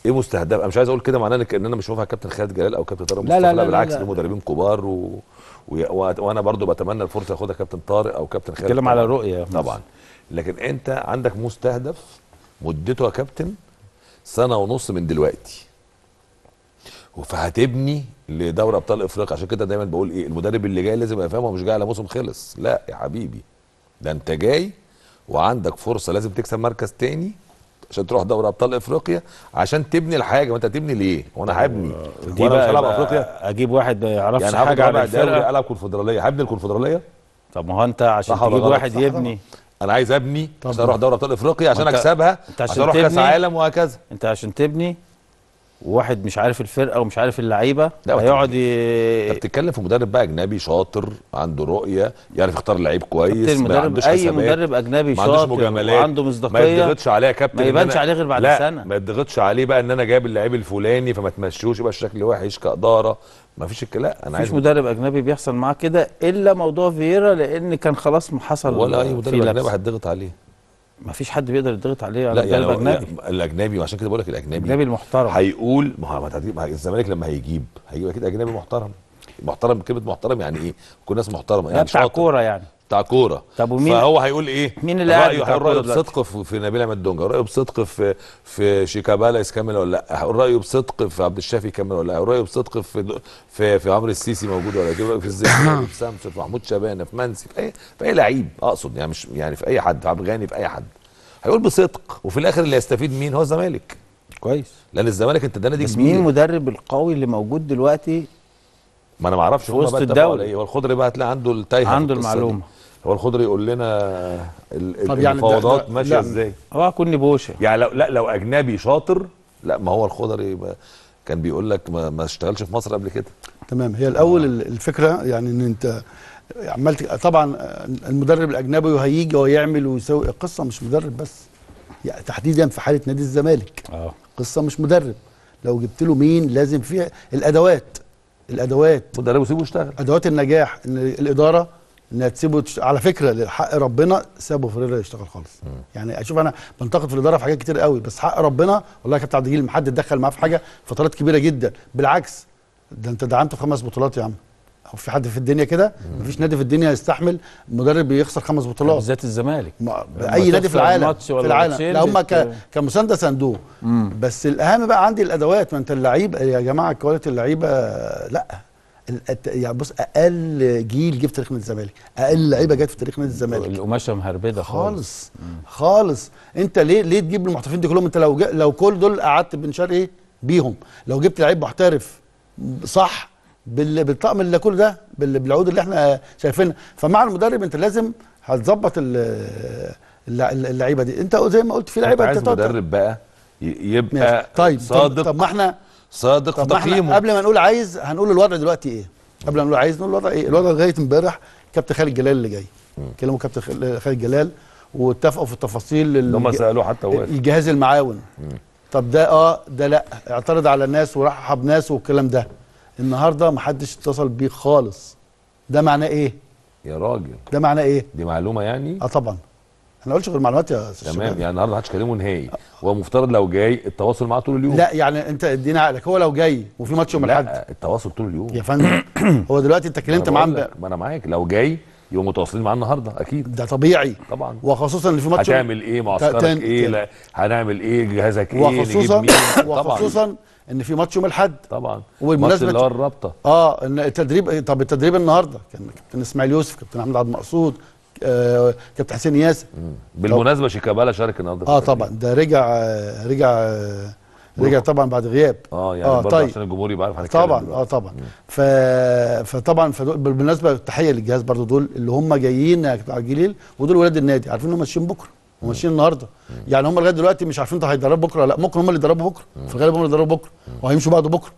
ايه مستهدف؟ انا مش عايز اقول كده معناه ان انا مش موافق على كابتن خالد جلال او كابتن طارق مصطفى، لا بالعكس، دول مدربين كبار وانا برضو بتمنى الفرصه اخدها كابتن طارق او كابتن خالد. بتكلم على رؤيه طبعا، لكن انت عندك مستهدف مدته يا كابتن 1.5 سنة من دلوقتي، فهتبني لدوري ابطال افريقيا. عشان كده دايما بقول ايه، المدرب اللي جاي لازم يفهمه، مش جاي على موسم خلص. لا يا حبيبي، ده انت جاي وعندك فرصه لازم تكسب مركز تاني عشان تروح دوري ابطال افريقيا، عشان تبني الحاجه. وانت هتبني ليه؟ وانا هبني وانا مش هلعب افريقيا، اجيب واحد ما يعرفش يعني حاجه عن الفرقه، العب كونفدراليه، هبني الكونفدراليه. طب ما هو انت عشان تجيب واحد يبني، انا عايز ابني عشان اروح دوري ابطال افريقيا، عشان اكسبها، عشان اروح كاس عالم، وهكذا. انت عشان تبني واحد مش عارف الفرقه ومش عارف اللعيبه هيقعد انت بتتكلم في مدرب بقى اجنبي شاطر عنده رؤيه، يعرف يختار لعيب كويس، ما عندوش اي حسابات. مدرب اجنبي شاطر وعنده مصداقيه، ما يضغطش عليه يا كابتن، ما يبانش عليه غير بعد سنه، ما يضغطش عليه بقى ان انا جايب اللعيب الفلاني فما تمشوش يبقى الشكل وحش كاداره، ما فيش الكلام. انا عايز مدرب اجنبي بيحصل معاه كده الا موضوع فييرا، لان كان خلاص حصل. ولا اي مدرب اجنبي هتضغط عليه، ما فيش حد بيقدر يضغط عليه على يعني الاجنبي. الاجنبي، وعشان كده بقول لك الاجنبي المحترم هيقول، ما هو الزمالك لما هيجيب اكيد اجنبي محترم. محترم، كلمه محترم يعني ايه؟ كل ناس محترمه يعني بتاع كوره، يعني بتاع كوره. طب ومين فهو هيقول ايه؟ مين اللي قاعد هيقول رايه بصدق في نبيل احمد دونجا، رايه بصدق في شيكابالا يكمل ولا لا، هيقول رايه بصدق في عبد الشافي يكمل ولا لا، رايه بصدق في عمرو السيسي موجود ولا لا، في الزمالك في سامسون، في محمود شبانه، في منسي، في اي لعيب اقصد، يعني مش يعني في اي حد، في عبد الغني، في اي حد هيقول بصدق. وفي الاخر اللي هيستفيد مين؟ هو الزمالك. كويس، لان الزمالك انت دي بس مين المدرب القوي اللي موجود دلوقتي؟ ما انا ما اعرفش هو بقى الدوله ايه. هو الخضري بقى هتلاقي عنده التايهه، عنده المعلومه. هو الخضري يقول لنا المفاوضات يعني ماشيه ازاي. كني بوشه يعني لو اجنبي شاطر. لا، ما هو الخضري كان بيقول لك ما اشتغلش في مصر قبل كده. تمام. هي الاول الفكره يعني ان انت عملت طبعا المدرب الاجنبي وهيجي ويعمل ويسوي قصه، مش مدرب بس يعني تحديدا في حاله نادي الزمالك. قصه مش مدرب، لو جبت له مين لازم فيها الادوات مدرب وسيبه يشتغل، ادوات النجاح، ان الاداره انها تسيبه على فكره لحق ربنا سابه فريرة يشتغل خالص. يعني اشوف انا بنتقد في الاداره في حاجات كتير قوي، بس حق ربنا والله يا كابتن عبد الجليل ما حد اتدخل معاه في حاجه فترات كبيره جدا. بالعكس، ده انت دعمته في 5 بطولات يا عم. هو في حد في الدنيا كده؟ مفيش نادي في الدنيا يستحمل مدرب يخسر 5 بطولات بالذات الزمالك. اي نادي في العالم لا، هم كمسانده صندوق. بس الاهم بقى عندي الادوات. ما انت اللعيب يا جماعه، كواليتي اللعيبه لا يعني بص، اقل جيل جه في تاريخ نادي الزمالك، اقل لعيبه جت في تاريخ نادي الزمالك، القماشه مهربده خالص. انت ليه تجيب المحترفين دي كلهم؟ انت لو كل دول قعدت بن شرقي بيهم، لو جبت لعيب محترف صح بالطقم اللي كل ده بالعود اللي احنا شايفينها، فمع المدرب انت لازم هتظبط اللعيبه دي. انت زي ما قلت في لعيبه انت عايز مدرب بقى يبقى طيب صادق. طب ما احنا صادق في تقييمه. قبل ما نقول عايز، هنقول الوضع دلوقتي ايه. قبل ما نقول عايز نقول الوضع ايه. الوضع لغايه امبارح كابتن خالد جلال اللي جاي، كلموا كابتن خالد جلال واتفقوا في التفاصيل اللي هم سالوه حتى هو الجهاز المعاون. طب ده ده لا، اعترض على الناس ورحب ناس والكلام ده. النهارده محدش اتصل بيه خالص. ده معناه ايه يا راجل؟ ده معناه ايه؟ دي معلومه يعني؟ طبعا انا ما قلتش غير معلومات يا استاذ. تمام، يعني النهارده محدش كلمه نهائي. هو المفترض لو جاي التواصل معاه طول اليوم. لا يعني انت ادينا عقلك، هو لو جاي وفي ماتش يوم الاحد، لا التواصل طول اليوم يا فندم. هو دلوقتي انت اتكلمت معاه، ما انا معاك، لو جاي يبقوا متواصلين معاه النهارده اكيد، ده طبيعي طبعا. وخصوصا ان في ماتش هتعمل ايه، معسكرك ايه، لا هنعمل ايه، جهازك ايه، وخصوصا نجيب مين. وخصوصا ان في ماتش يوم الاحد طبعا، وبالمناسبه اللي هو الرابطه ان التدريب. طب التدريب النهارده كان كابتن اسماعيل يوسف، كابتن احمد عبد المقصود، كابتن حسين ياسر. بالمناسبه شيكابالا شارك النهارده طبعا، ده رجع طبعا بعد غياب. يعني برضه طيب، عشان الجمهور يبقى عارف هنتكلم طبعا دلوقتي. طبعا فطبعا بالمناسبه تحيه للجهاز برضه، دول اللي هم جايين يا كابتن عبد الجليل، ودول ولاد النادي عارفين انهم ماشيين بكره. وماشيين النهارده. يعني هم لغايه دلوقتي مش عارفين انت هيتدربوا بكره لا، ممكن هم اللي يتدربوا بكره، في الغالب هم اللي يتدربوا بكره وهيمشوا بعد بكره.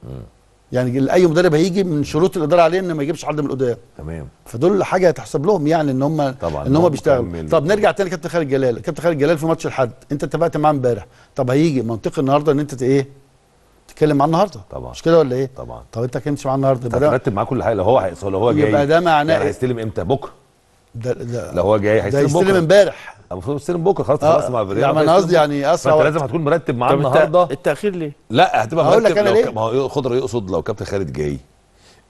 يعني اي مدرب هيجي من شروط الاداره عليه ان ما يجيبش حد من القدام. تمام. فدول حاجه هتحسب لهم يعني ان هم طبعا ان هم بيشتغلوا. طب نرجع تاني لكابتن خالد جلال، كابتن خالد جلال في ماتش الحد انت اتفقت معاه امبارح، طب هيجي منطقي النهارده ان انت ايه؟ تتكلم معاه النهارده طبعا، مش كده ولا ايه؟ طبعا. طب انت اتكلمتش معاه النهارده، هترتب معاه كل حاجه. لو هو هيحصل لو هو جاي يبقى ده معناه يعني هيستلم امتى؟ بكره. ده لو هو جاي هيستلم بكره، هيستلم امبارح، المفروض يستلم بكره خلاص. خلاص مع فيريرا. لا انا قصدي يعني اسرع، انت لازم هتكون مرتب معاه النهارده. التاخير ليه؟ لا هتبقى مرتب. ما هو خضري يقصد لو كابتن خالد جاي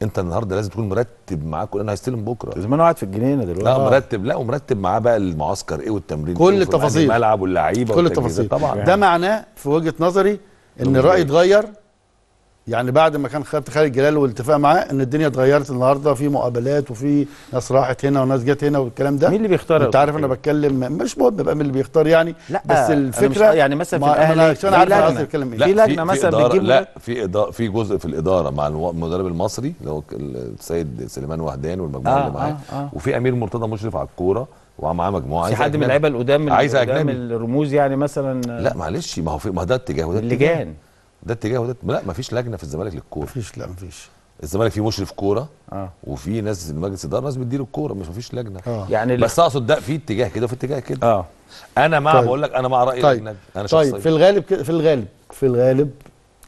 انت النهارده لازم تكون مرتب معاه كل انا هيستلم بكره. زمان قاعد في الجنينه دلوقتي. لا مرتب، لا ومرتب معاه بقى المعسكر ايه والتمرين كل التفاصيل، الملعب واللعيبه كل التفاصيل. طبعا ده معناه في وجهه نظري ان الراي اتغير، يعني بعد ما كان كابتن خالد جلال والاتفاق معاه ان الدنيا اتغيرت النهارده، في مقابلات وفي ناس راحت هنا وناس جت هنا والكلام ده. مين اللي بيختار؟ انت عارف انا بتكلم مش مهم بقى مين اللي بيختار يعني، لا بس الفكره يعني مثلا في الاهلي عشان عارف اتكلم ايه، في لجنه مثلا بتجيب، لا في إدارة، في جزء في الاداره مع المدرب المصري اللي هو السيد سليمان وهدان والمجموعه اللي معاه، وفي امير مرتضى مشرف على الكوره ومعاه مجموعه، في حد من اللعيبه القدام قدام الرموز يعني مثلا. لا معلش ما هو في، ما ده اتجاه وده اللجان، ده اتجاه وده. لا مفيش لجنه في الزمالك للكوره، مفيش. لا مفيش. الزمالك فيه مشرف كوره وفي ناس مجلس اداره ناس بتدير الكوره، مش مفيش لجنه يعني. بس اقصد ده في اتجاه كده وفي اتجاه كده. انا مع، بقول لك انا مع راي النادي. انا شخصيا طيب في الغالب في الغالب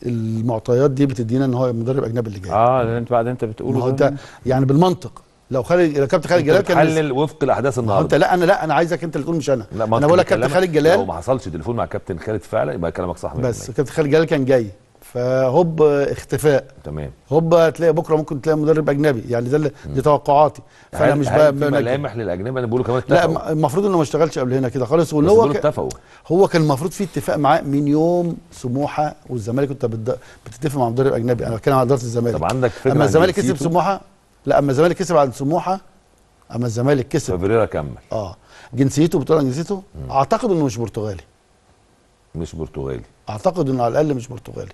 المعطيات دي بتدينا ان هو مدرب اجنبي اللي جاي. انت بعد انت بتقوله هو ده يعني بالمنطق. لو كابتن خالد جلال كان حلل وفق الاحداث النهارده انت. لا انا عايزك انت اللي تقول مش انا. انا بقول لك كابتن خالد جلال لو ما حصلش تليفون مع كابتن خالد فعلا يبقى كلامك صح. بس كابتن خالد جلال كان جاي فهوب اختفاء. تمام. هوب هتلاقي بكره ممكن تلاقي مدرب اجنبي يعني، ده دي توقعاتي. فانا مش بقى ملامح للاجنبي انا بقوله كمان. لا المفروض انه ما اشتغلش قبل هنا كده خالص، واللي هو هو كان المفروض في اتفاق معاه من يوم سموحه والزمالك انت بتتفق مع مدرب اجنبي. انا بتكلم على اداره الزمالك. طب عندك فكره اما الزمالك كسب سموحه، لا اما الزمالك كسب على سموحه، اما الزمالك كسب فيريرا كمل. جنسيته بتقول عن جنسيته اعتقد انه مش برتغالي. مش برتغالي اعتقد انه على الاقل مش برتغالي.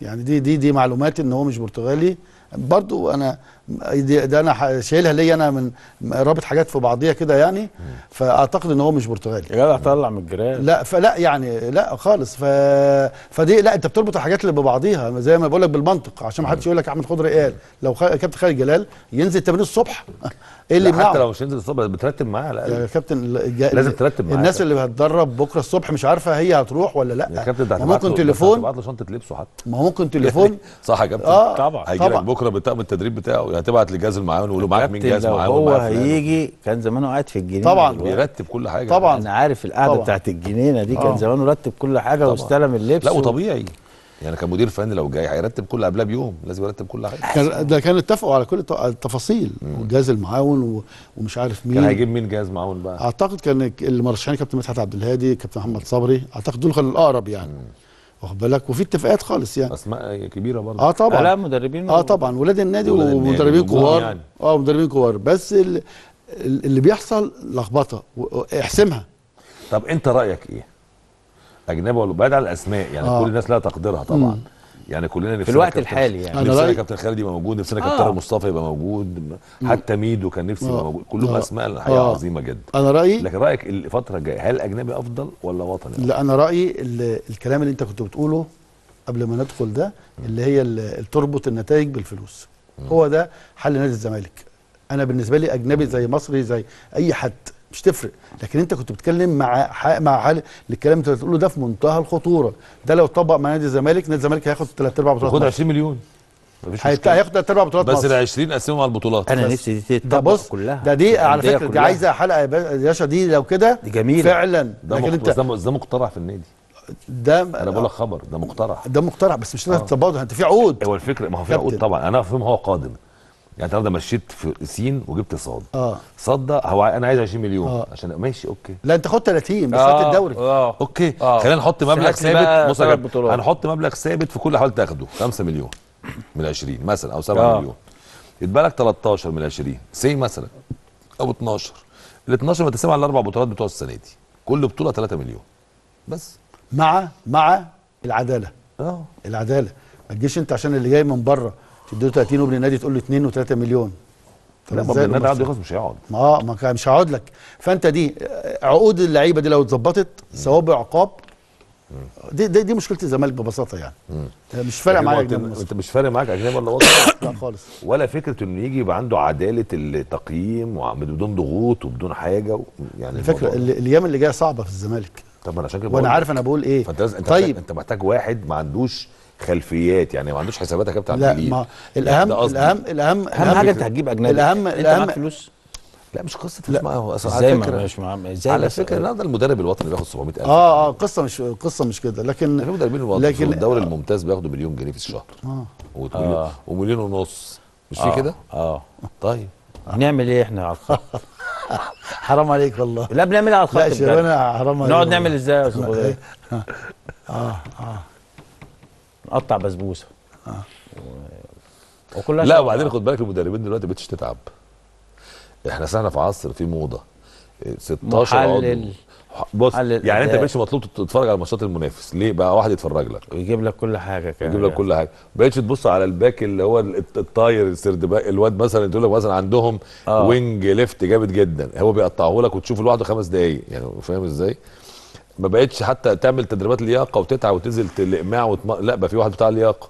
يعني دي معلومات ان هو مش برتغالي برضو. انا ده انا شايلها ليا انا من رابط حاجات في بعضيها كده يعني. فاعتقد ان هو مش برتغالي يا جدع. طلع من الجيران. لا فلا يعني لا خالص. فدي لا انت بتربط الحاجات اللي ببعضيها زي ما بقول لك بالمنطق، عشان ما حدش يقول لك احمد خضري قال. لو كابتن خالد جلال ينزل تمرين الصبح ايه اللي بيعمله؟ حتى لو مش ينزل الصبح بترتب معاه. لا يا كابتن لازم ترتب معاه. الناس اللي هتدرب بكره الصبح مش عارفه هي هتروح ولا لا. يا كابتن ده ممكن تليفون تبعت له شنطه لبسه حتى. ما هو ممكن تليفون. صح يا كابتن. طبعا هيجي لك بكره بطاقم التدريب بتاعه، هتبعت لجهاز المعاون ويقول له معاك مين جهاز معاون. هو هيجي كان زمانه قاعد في الجنينه طبعا بيرتب كل حاجه. طبعا انا عارف القعده بتاعت الجنينه دي كان زمانه رتب كل حاجه واستلم اللبس. لا وطبيعي يعني كمدير فني لو جاي هيرتب كل قبلها بيوم، لازم يرتب كل حاجه. ده كانوا اتفقوا على كل التفاصيل والجهاز المعاون ومش عارف مين كان هيجيب مين جهاز معاون بقى. اعتقد كان المرشحين كابتن مدحت عبد الهادي كابتن محمد صبري، اعتقد دول كانوا الاقرب يعني. واخد بالك وفي اتفاقات خالص يعني. اسماء كبيره برضه. طبعا. لا مدربين. طبعا ولاد النادي ومدربين كبار يعني. مدربين كبار. بس اللي بيحصل لخبطه احسمها. طب انت رايك ايه؟ اجنبي ولا بعيد عن الاسماء يعني؟ كل الناس لها تقديرها طبعا. يعني كلنا نفسنا في الوقت الحالي يعني نفسنا كابتن خالد يبقى موجود، نفسنا كابتن مصطفى يبقى موجود، حتى ميدو كان نفسي يبقى موجود. كلهم اسماء الحقيقه عظيمه جدا. انا رايي. لكن رايك الفتره الجايه هل اجنبي افضل ولا وطني؟ لا انا رايي الكلام اللي انت كنت بتقوله قبل ما ندخل ده اللي هي اللي تربط النتائج بالفلوس. هو ده حل نادي الزمالك. انا بالنسبه لي اجنبي زي مصري زي اي حد مش تفرق. لكن انت كنت بتتكلم مع حال الكلام اللي انت بتقوله ده في منتهى الخطوره. ده لو طبق مع نادي الزمالك، نادي الزمالك هياخد 3/4 بطولات. هياخد 20 مليون هياخد 3/4 بطولات مصر. بس ال 20 قسمهم على البطولات. انا نفسي دي تتطبق كلها. ده دي على فكره دي عايزه حلقه يا باشا. دي لو كده دي جميله فعلا. ده مقترح في النادي. ده انا بقول لك خبر. ده مقترح. ده مقترح بس مش لازم تطبقه. انت في عقود. هو الفكره ما هو في عقود طبعا. انا فاهم. هو قادم يعني. النهارده مشيت في سين وجبت صاد. صاد ده هو انا عايز 20 مليون عشان ماشي اوكي. لا انت خد 30 بس خدت الدوري. اوكي خلينا نحط مبلغ ثابت. بص يا كابتن هنحط مبلغ ثابت في كل حاله تاخده 5 مليون من 20 مثلا او 7 مليون. يتبقى لك 13 من 20 سي مثلا او 12. ال 12 متقسم على الاربع بطولات بتوع السنه دي. كل بطوله 3 مليون بس مع العداله. العداله ما تجيش انت عشان اللي جاي من بره تديله 30 وابن النادي تقول له 2 و3 مليون. لا ما النادي عنده خلاص مش هيقعد. ما كان مش هيقعد لك. فانت دي عقود اللعيبه دي لو اتظبطت ثوابع عقاب دي مشكله الزمالك ببساطه يعني. مش فارق معاك انت مش فارق معاك اجنبي ولا وطني لا خالص. ولا فكره انه يجي يبقى عنده عداله التقييم وبدون ضغوط وبدون حاجه يعني. الفكره الايام اللي جايه صعبه في الزمالك. طب انا عشان كده وانا عارف انا بقول ايه. طيب انت محتاج واحد ما عندوش خلفيات يعني ما عندوش حسابات يا كابتن عبد الجليل. لا الاهم حاجه انت هتجيب اجنبي. انت معاك فلوس؟ لا مش قصه فلوس معاه اصلا على فكره. مش معاه ازاي على فكره؟ لا ده المدرب الوطني بياخد 700000. قصه مش كده. لكن المدربين الوطنيين في الدوري الممتاز بياخدوا مليون جنيه في الشهر ومليون ونص مش في كده؟ طيب هنعمل ايه احنا على الخط؟ حرام عليك والله. لا بنعملها على الخط. لا شيرنا حرام عليك. نقعد نعمل ازاي يا استاذ؟ نقطع بسبوسه. وكلها لا وبعدين خد بالك المدربين دلوقتي بقتش تتعب. احنا سهنا في عصر في موضه 16 عضو. بص يعني انت مش مطلوب تتفرج على ماتشات المنافس ليه بقى؟ واحد يتفرج لك ويجيب لك كل حاجه كده. يجيب لك كل حاجه. ما بقتش تبص على الباك اللي هو الطاير السرد باك. الواد مثلا تقول لك مثلا عندهم وينج ليفت جامد جدا هو بيقطعه لك وتشوفه لوحده 5 دقائق يعني فاهم ازاي؟ ما بقتش حتى تعمل تدريبات لياقه وتتعب وتنزل الاقماع لا بقى في واحد بتاع لياقه.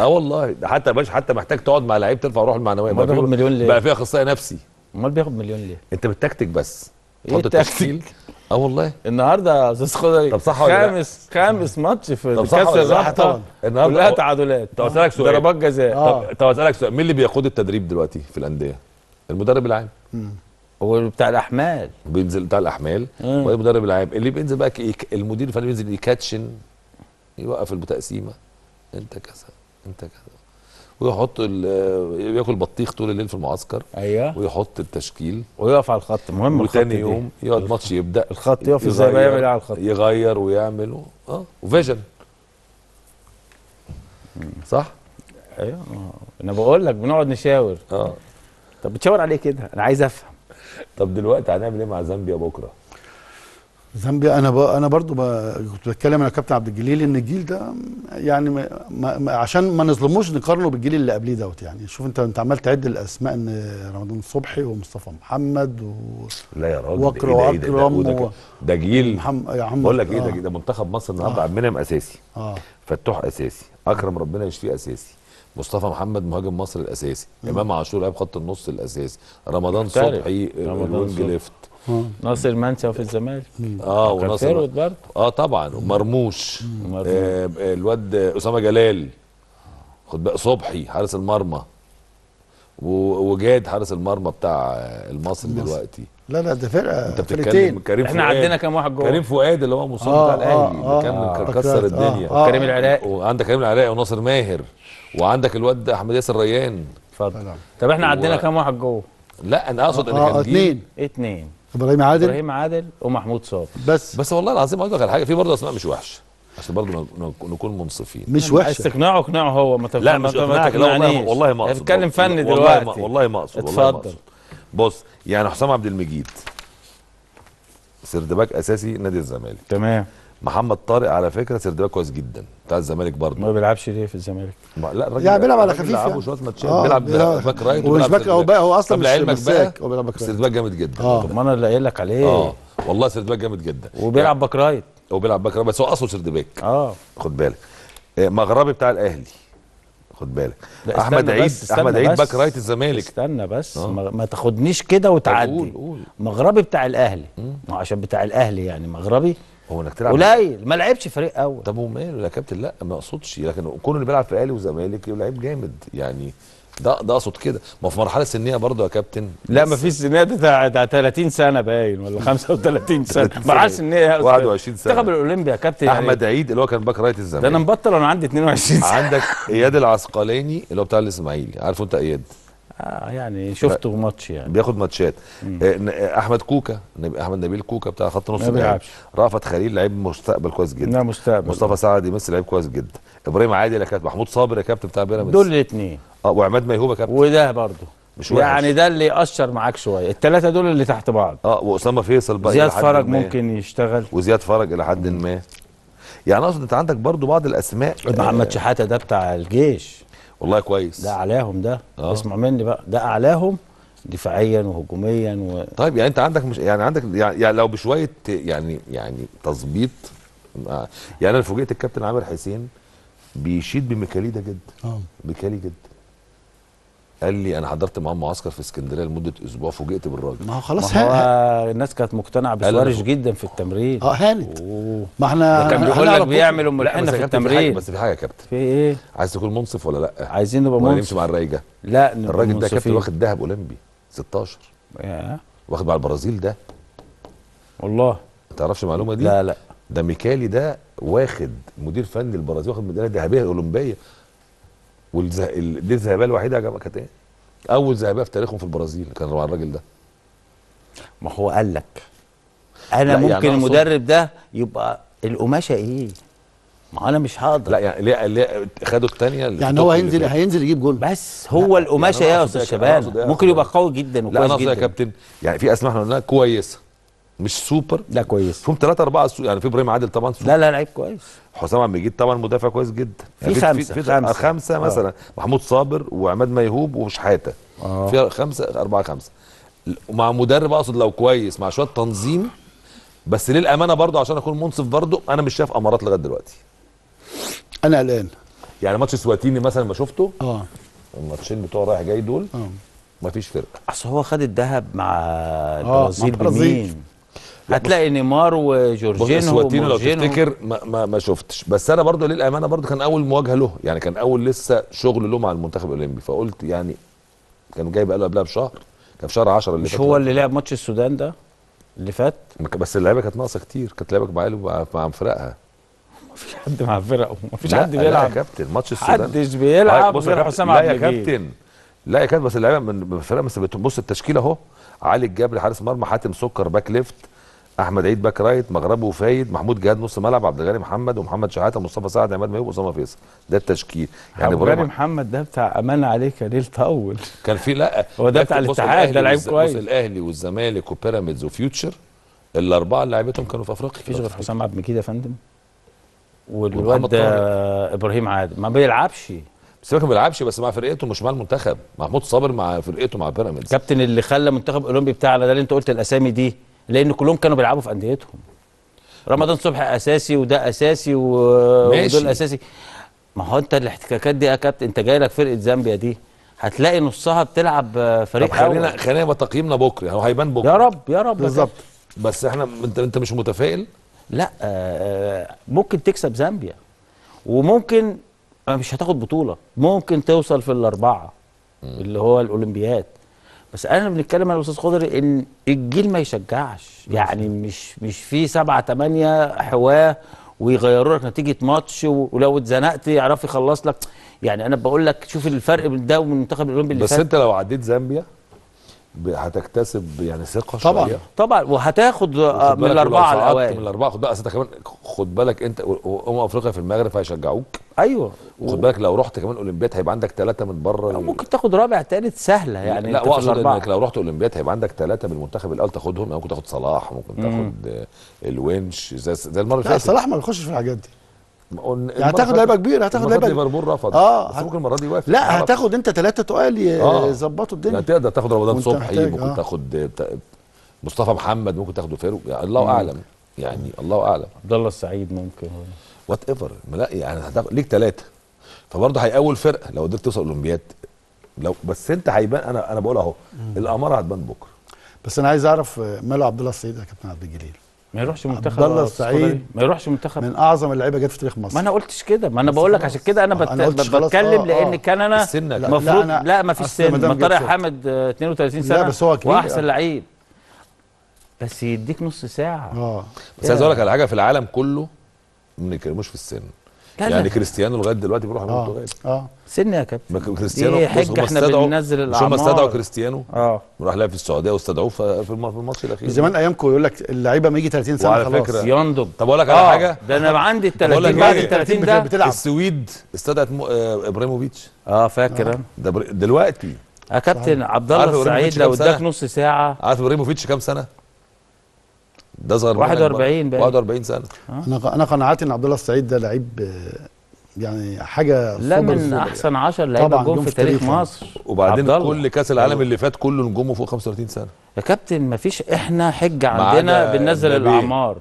والله حتى باش حتى محتاج تقعد مع لعيب ترفع روح المعنويه. بياخد مليون ليه؟ بقى في اخصائي نفسي. امال بياخد مليون ليه؟ انت بالتكتيك بس تحط التشكيل. والله النهارده يا استاذ خضري طب صح ولا خامس ماتش في كاس الرابطه كلها تعادلات. طب اسالك سؤال ضربات جزاء. طب اسالك سؤال مين اللي بيقود التدريب دلوقتي في الانديه؟ المدرب العام هو بتاع الاحمال. بينزل بتاع الاحمال والمدرب العام اللي بينزل بقى المدير الفني بينزل يكاتشن يوقف التقسيمه انت كذا انت كذا ويحط ياكل بطيخ طول الليل في المعسكر. ايوه ويحط التشكيل ويقف على الخط. مهم الخط. وتاني يوم يقعد الماتش يبدا الخط يقف ازاي بقى يعمل على الخط يغير ويعمل وفيجن صح؟ ايوه انا بقول لك بنقعد نشاور. طب بتشاور عليه كده انا عايز افهم. طب دلوقتي هنعمل ايه مع زامبيا بكره؟ زامبيا انا برضو كنت بتكلم انا كابتن عبد الجليل ان الجيل ده يعني عشان ما نظلموش نقارنه بالجيل اللي قبليه دوت يعني. شوف انت عمال تعد الاسماء ان رمضان صبحي ومصطفى محمد لا يا راجل وأكرم ده جيل بقول لك ايه ده منتخب مصر النهارده عبد المنعم اساسي فتوح اساسي اكرم ربنا يشفيه اساسي مصطفى محمد مهاجم مصر الاساسي امام عاشور لاعب خط النص الاساسي رمضان صبحي الوينج ليفت ناصر منسي في الزمالك وناصر برضه طبعا مرموش الواد اسامه جلال خد بقى صبحي حارس المرمى وجاد حارس المرمى بتاع المصري دلوقتي. لا ده فرقه انت بتتكلم كريم احنا فؤاد. عندنا كام واحد جوه كريم فؤاد اللي هو مصاب بتاع الاهلي اللي كان كسر الدنيا كريم العراقي وعندك كريم العراقي وناصر ماهر وعندك الواد احمد ياسر ريان. اتفضل. طب احنا عندنا كام واحد جوه؟ لا انا اقصد ان كان اتنين ابراهيم عادل ومحمود صابر بس والله العظيم اقول لك على حاجه في برضه اسماء مش وحشه عشان برضه نكون منصفين مش وحشه. عايز تقنعه اقنعه هو ما تقنعنيش. لا مش اقنعك والله ما اقصد بتكلم فني دلوقتي والله ما اقصد. اتفضل. بص يعني حسام عبد المجيد سردباك اساسي نادي الزمالك تمام. محمد طارق على فكره سردباك كويس جدا بتاع الزمالك برضه ما بيلعبش ليه في الزمالك؟ لا الراجل يعني بيلعب على خفيف يعني شويه ماتشات بيلعب باك رايت ومش باك هو اصلا مش مساك هو بيلعب باك رايت. سردباك جامد جدا. طب ما انا اللي قايل لك عليه. والله سردباك جامد جدا وبيلعب باك رايت بس هو اصله سردباك. خد بالك. مغربي بتاع الاهلي خد بالك. احمد عيد باك رايت الزمالك. استنى بس ما تاخدنيش كده وتعدي. مغربي بتاع الاهلي ما عشان بتاع الاهلي يعني مغربي هو انك تلعب قليل ما لعبش فريق اول. طب وماله يا كابتن؟ لا ما اقصدش لكن كونه اللي بيلعب في اهلي وزمالك لعيب جامد يعني ده اقصد كده. ما في مرحله سنيه برضه يا كابتن. لا ما فيش سنيه ده 30 سنه باين ولا 35 سنه ما عادش سنيه 21 سنه. منتخب الاولمبي يا كابتن احمد عيد اللي هو كان باك رايت الزمالك ده انا مبطل وانا عندي 22 سنه. عندك اياد العسقلاني اللي هو بتاع الاسماعيلي عارفه انت اياد يعني شفته ماتش يعني بياخد ماتشات. احمد كوكا احمد نبيل كوكا بتاع خط نص الملعب. رأفت خليل لعيب مستقبل كويس جدا. مصطفى سعد يمثل لعيب كويس جدا. ابراهيم عادل يا كابتن. محمود صابر يا كابتن بتاع بيراميدز. دول الاثنين وعماد ميهوب يا كابتن وده برضه مش يعني ده اللي يأشر معاك شويه. الثلاثه دول اللي تحت بعض. واسامه فيصل بقى زياد فرج ممكن يشتغل وزياد فرج الى حد ما يعني. اقصد انت عندك برضه بعض الاسماء. محمد شحاته ده بتاع الجيش والله كويس. ده اعلاهم ده. اسمع مني بقى، ده اعلاهم دفاعيا وهجوميا و... طيب يعني انت عندك مش يعني عندك يعني لو بشويه يعني تظبيط. يعني انا فوجئت الكابتن عامر حسين بيشيد بمكالي ده جدا. مكالي جدا. قال لي انا حضرت معاهم معسكر في اسكندريه لمده اسبوع، فوجئت بالراجل. ما هو خلاص، ما الناس كانت مقتنعه بسوارش جدا في التمرين. هانت. ما احنا كان بيقول لك بيعملوا ملحنه في التمرين. بس في حاجه يا كابتن، في ايه؟ عايز تكون منصف ولا لا؟ عايزين نبقى منصف ولا نمشي مع الرايجه؟ لا الراجل ده كابتن واخد ذهب اولمبي 16 واخد مع البرازيل ده. والله ما تعرفش المعلومه دي؟ لا لا، ده ميكالي ده واخد مدير فني البرازيل، واخد ميداليه ذهبيه اولمبيه. دي الذهبيه الوحيده كانت ايه؟ اول ذهبيه في تاريخهم في البرازيل كان مع الراجل ده. ما هو قال لك انا ممكن يعني المدرب ده يبقى القماشه ايه؟ ما انا مش هقدر. لا يعني ليه خدوا الثانيه يعني هو هينزل يجيب جول بس. هو القماشه يعني يا استاذ شباب ممكن يبقى قوي جدا وكويس جدا. لا انا يا كابتن يعني في اسماء احنا قلناها كويسه مش سوبر. لا كويس. فيهم 3 4 يعني في ابراهيم عادل طبعا سوبر. لا لا لعيب كويس. حسام عبد المجيد طبعا مدافع كويس جدا. في 5 مثلا محمود صابر وعماد ميهوب وشحاته. في 5 4 5 مع مدرب اقصد لو كويس مع شويه تنظيم. بس للامانه برضه عشان اكون منصف برضه انا مش شايف امارات لغايه دلوقتي. انا قلقان يعني ماتش سواتيني مثلا ما شفته. الماتشين بتوع رايح جاي دول ما فيش فرقه. اصل هو خد الذهب مع البرازيل بمين؟ هتلاقي نيمار وجورجينو. وسواتيني لو تفتكر ما شفتش. بس انا برضه للامانه برضه كان اول مواجهه له يعني كان اول لسه شغل له مع المنتخب الاولمبي. فقلت يعني كان جاي بقاله قبلها بشهر، كان في شهر 10 اللي فات. مش هو اللي لعب ماتش السودان ده اللي فات؟ بس اللعيبه كانت ناقصه كتير، كانت لعيبه مع فرقها. مفيش حد مع فرقه، مفيش حد بيلعب. لا يا كابتن ماتش السودان محدش بيلعب غير حسام عبد المجيد. لا يا كابتن، لا يا كابتن، بس اللعيبه من الفرقه بس بتبص التشكيله اهو. علي الجبري حارس مرمى، حاتم سكر باك ليفت، احمد عيد باك رايت، مغربي وفايد، محمود جهاد نص ملعب، عبد الغني محمد ومحمد شحاته، مصطفى سعد، عماد ميهوب، اسامه فيصل. ده التشكيل. يعني عبد الغني محمد ده بتاع امانه عليك يا ليل طول. كان في لا هو ده بتاع الاتحاد ده لعيب كويس. الاهلي والزمالك وبيراميدز وفيوتشر الاربعه اللي لعيبتهم كانوا في افريقيا. مفيش غير حسام عبد المجيد يا فندم والواد ابراهيم عادل ما بيلعبش. بس ما بيلعبش بس مع فرقته مش مع المنتخب. محمود صابر مع فرقته مع بيراميدز. كابتن اللي خلى منتخب اولمبي بتاعنا ده اللي انت قلت الاسامي دي لان كلهم كانوا بيلعبوا في انديتهم. رمضان صبحي اساسي وده اساسي ودول اساسي. ما هو انت الاحتكاكات دي يا كابتن انت جاي لك فرقه زامبيا دي هتلاقي نصها بتلعب فريق. طب خلينا يبقى تقييمنا بكره هو هيبان بكره. يا رب يا رب بالظبط. بس احنا انت مش متفائل؟ لا ممكن تكسب زامبيا وممكن مش هتاخد بطوله، ممكن توصل في الاربعه اللي هو الاولمبياد. بس انا بنتكلم انا الاستاذ خضري ان الجيل ما يشجعش، يعني مش في 7 8 حواه ويغيروا لك نتيجه ماتش ولو اتزنقت يعرف يخلص لك. يعني انا بقول لك شوف الفرق بين ده ومن المنتخب الاولمبي اللي فات. بس انت لو عديت زامبيا هتكتسب يعني ثقه طبعا شوية. طبعا وهتاخد من الاربعه الاوائل. من الاربعه خد بالك. اصل انت كمان خد بالك انت افريقيا في المغرب هيشجعوك. ايوه وخد بالك لو رحت كمان اولمبياد هيبقى عندك 3 من بره. ممكن تاخد رابع ثالث سهله يعني. لا واقصد انك لو رحت اولمبياد هيبقى عندك 3 من المنتخب الاول تاخدهم. ممكن تاخد صلاح، ممكن تاخد الونش زي المره اللي فاتت. لا صلاح ما بيخشش في الحاجات دي. يعني هتاخد لعيبه كبيره، هتاخد لعيبه. ليفربول رفض بس ممكن المره دي يوافق. لا هتاخد انت 3 تقال يظبطوا الدنيا. هتقدر تاخد رمضان صبحي، ممكن تاخد مصطفى محمد، ممكن تاخده فيرو يعني الله اعلم. يعني الله اعلم. عبد الله السعيد ممكن وات ايفر. لا يعني هتاخد ليك 3 فبرضه هيقوي فرقه لو قدرت توصل اولمبياد. لو بس انت هيبان انا بقول اهو الاماره هتبان بكره. بس انا عايز اعرف ماله عبد الله السعيد يا كابتن عبد الجليل؟ ما يروحش منتخب. عبد الله السعيد ما يروحش منتخب. من اعظم اللعيبه جت في تاريخ مصر. ما انا قلتش كده، ما انا بقول لك عشان كده أنا بتكلم لان كان انا المفروض. لا ما فيش سن. ما طارق حامد 32 سنه. لا بس هو كبير واحسن لعيب بس يديك نص ساعه. بس عايز اقول لك على حاجه في العالم كله ما بنتكلموش في السن. يعني كريستيانو لغايه دلوقتي بيروح البرتغال. سن يا كابتن. كريستيانو ايه حجه احنا بننزل الاعمار. مش هم استدعوا كريستيانو راح لعب في السعوديه واستدعوه في الماتش الاخير. زمان ايامكم يقول لك اللعيبه ما يجي 30 سنه وعلى خلاص فكرة. يندب. طب اقول لك على حاجه. ده انا عندي ال 30 بعد ال 30 ده بتلعب. السويد استدعت ابراهيموفيتش. فاكر انا ده دلوقتي يا كابتن عبد الله السعيد لو اداك نص ساعه. عارف ابراهيموفيتش كام سنه؟ ده صغير 41 بقى. 41 سنه. انا قناعتي ان عبد الله السعيد ده لعيب يعني حاجه لا من احسن 10 لعيبه جون في تاريخ مصر. وبعدين كل كاس العالم اللي فات كله نجومه فوق 35 سنه يا كابتن. ما فيش احنا حجه عندنا بننزل الاعمار،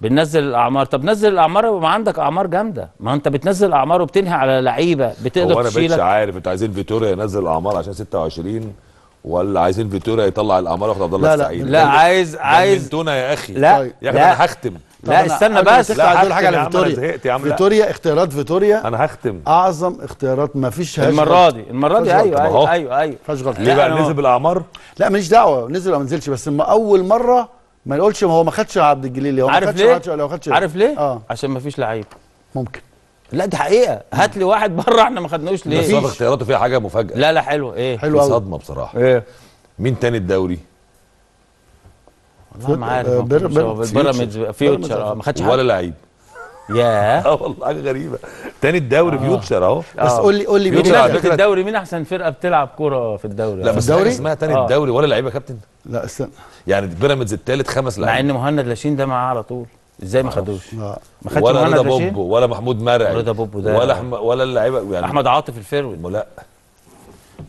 بننزل الاعمار. طب نزل الاعمار وما عندك اعمار جامده، ما انت بتنزل اعمار وبتنهي على لعيبه بتقدر تشيلك. انا مش عارف انتوا عايزين فيتوريا ينزل اعمار عشان 26 ولا عايزين فيتوريا يطلع الاعمار واخد عبد الله السعيد؟ لا عايز تونا يا اخي. لا يا اخي انا هختم. لا استنى بس، لا هقول حاجه على فيتوريا. فيتوريا اختيارات فيتوريا انا هختم اعظم اختيارات، ما فيش المره دي ايوه فيهاش غلط. ليه بقى نزل بالاعمار؟ لا ماليش دعوه نزل او ما نزلش، بس اول مره ما نقولش هو ما خدش عبد الجليل، هو ما خدش عارف ليه؟ عشان ما فيش لعيب ممكن. لا دي حقيقه، هات لي واحد بره احنا ما خدناهوش ليه؟ بس اختياراته فيها حاجه مفاجاه. لا حلوه. ايه حلوه قوي، صدمه بصراحه. ايه مين تاني الدوري؟ والله ما عارف. بيراميدز، فيوتشر ما خدش حاجه ولا لعيب. ياه والله حاجه غريبه. تاني الدوري فيوتشر اهو. بس قول لي فيوتشر الدوري مين احسن فرقه بتلعب كوره في الدوري؟ لا بس الدوري اسمها تاني الدوري ولا لعيبه يا كابتن؟ لا استنى، يعني بيراميدز الثالث 5 لعيبه، مع ان مهند لاشين ده معاه على طول، ازاي ما خدوش؟ ما خدش ولا رضا بوبو ولا محمود مرعي رضا بوبو ده ولا اللعيبه يعني احمد عاطف الفرود. لا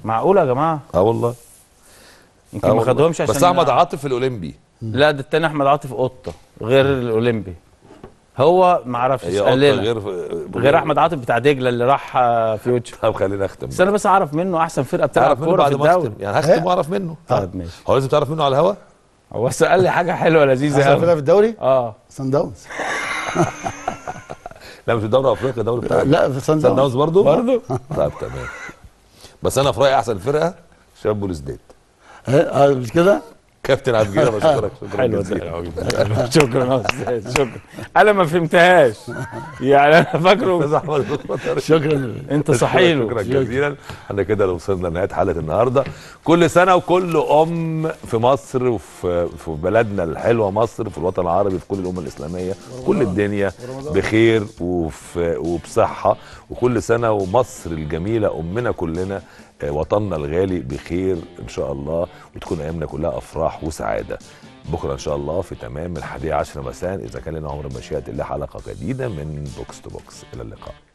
معقوله يا جماعه؟ والله يمكن ما خدهمش عشان بس احمد عاطف الاولمبي. لا ده الثاني احمد عاطف قطه غير الاولمبي، هو ما اعرفش غير احمد عاطف بتاع دجله اللي راح فيوتشر. طب خلينا اختم بس انا بس اعرف منه احسن فرقه بتلعب كوره في الدوري، يعني هختم واعرف منه. طب ماشي، هو لازم تعرف منه على الهوا. هو سأل لي حاجه حلوه لذيذه قوي. احسن فرقه في الدوري؟ سانداونز. لا مش الدوري الافريقي، الدوري بتاعك. لا سانداونز برضه. طب تمام، بس انا في رايي احسن فرقه شباب بوليسداد. مش كده؟ كابتن عبد الجليل بشكرك شكرا جزيلا. شكرا، انا ما فهمتهاش يعني، انا فاكره. شكرا، انت صحيح. شكرا جزيلا. احنا كده لو وصلنا لنهايه حلقه النهارده. كل سنه وكل في مصر وفي بلدنا الحلوه مصر، في الوطن العربي، في كل الامه الاسلاميه، كل الدنيا بخير وبصحه، وكل سنه ومصر الجميله امنا كلنا وطننا الغالي بخير ان شاء الله، وتكون ايامنا كلها افراح وسعاده. بكره ان شاء الله في تمام 11:30 مساء اذا كان لنا عمر مشيئه الله حلقه جديده من بوكس تو بوكس. الى اللقاء.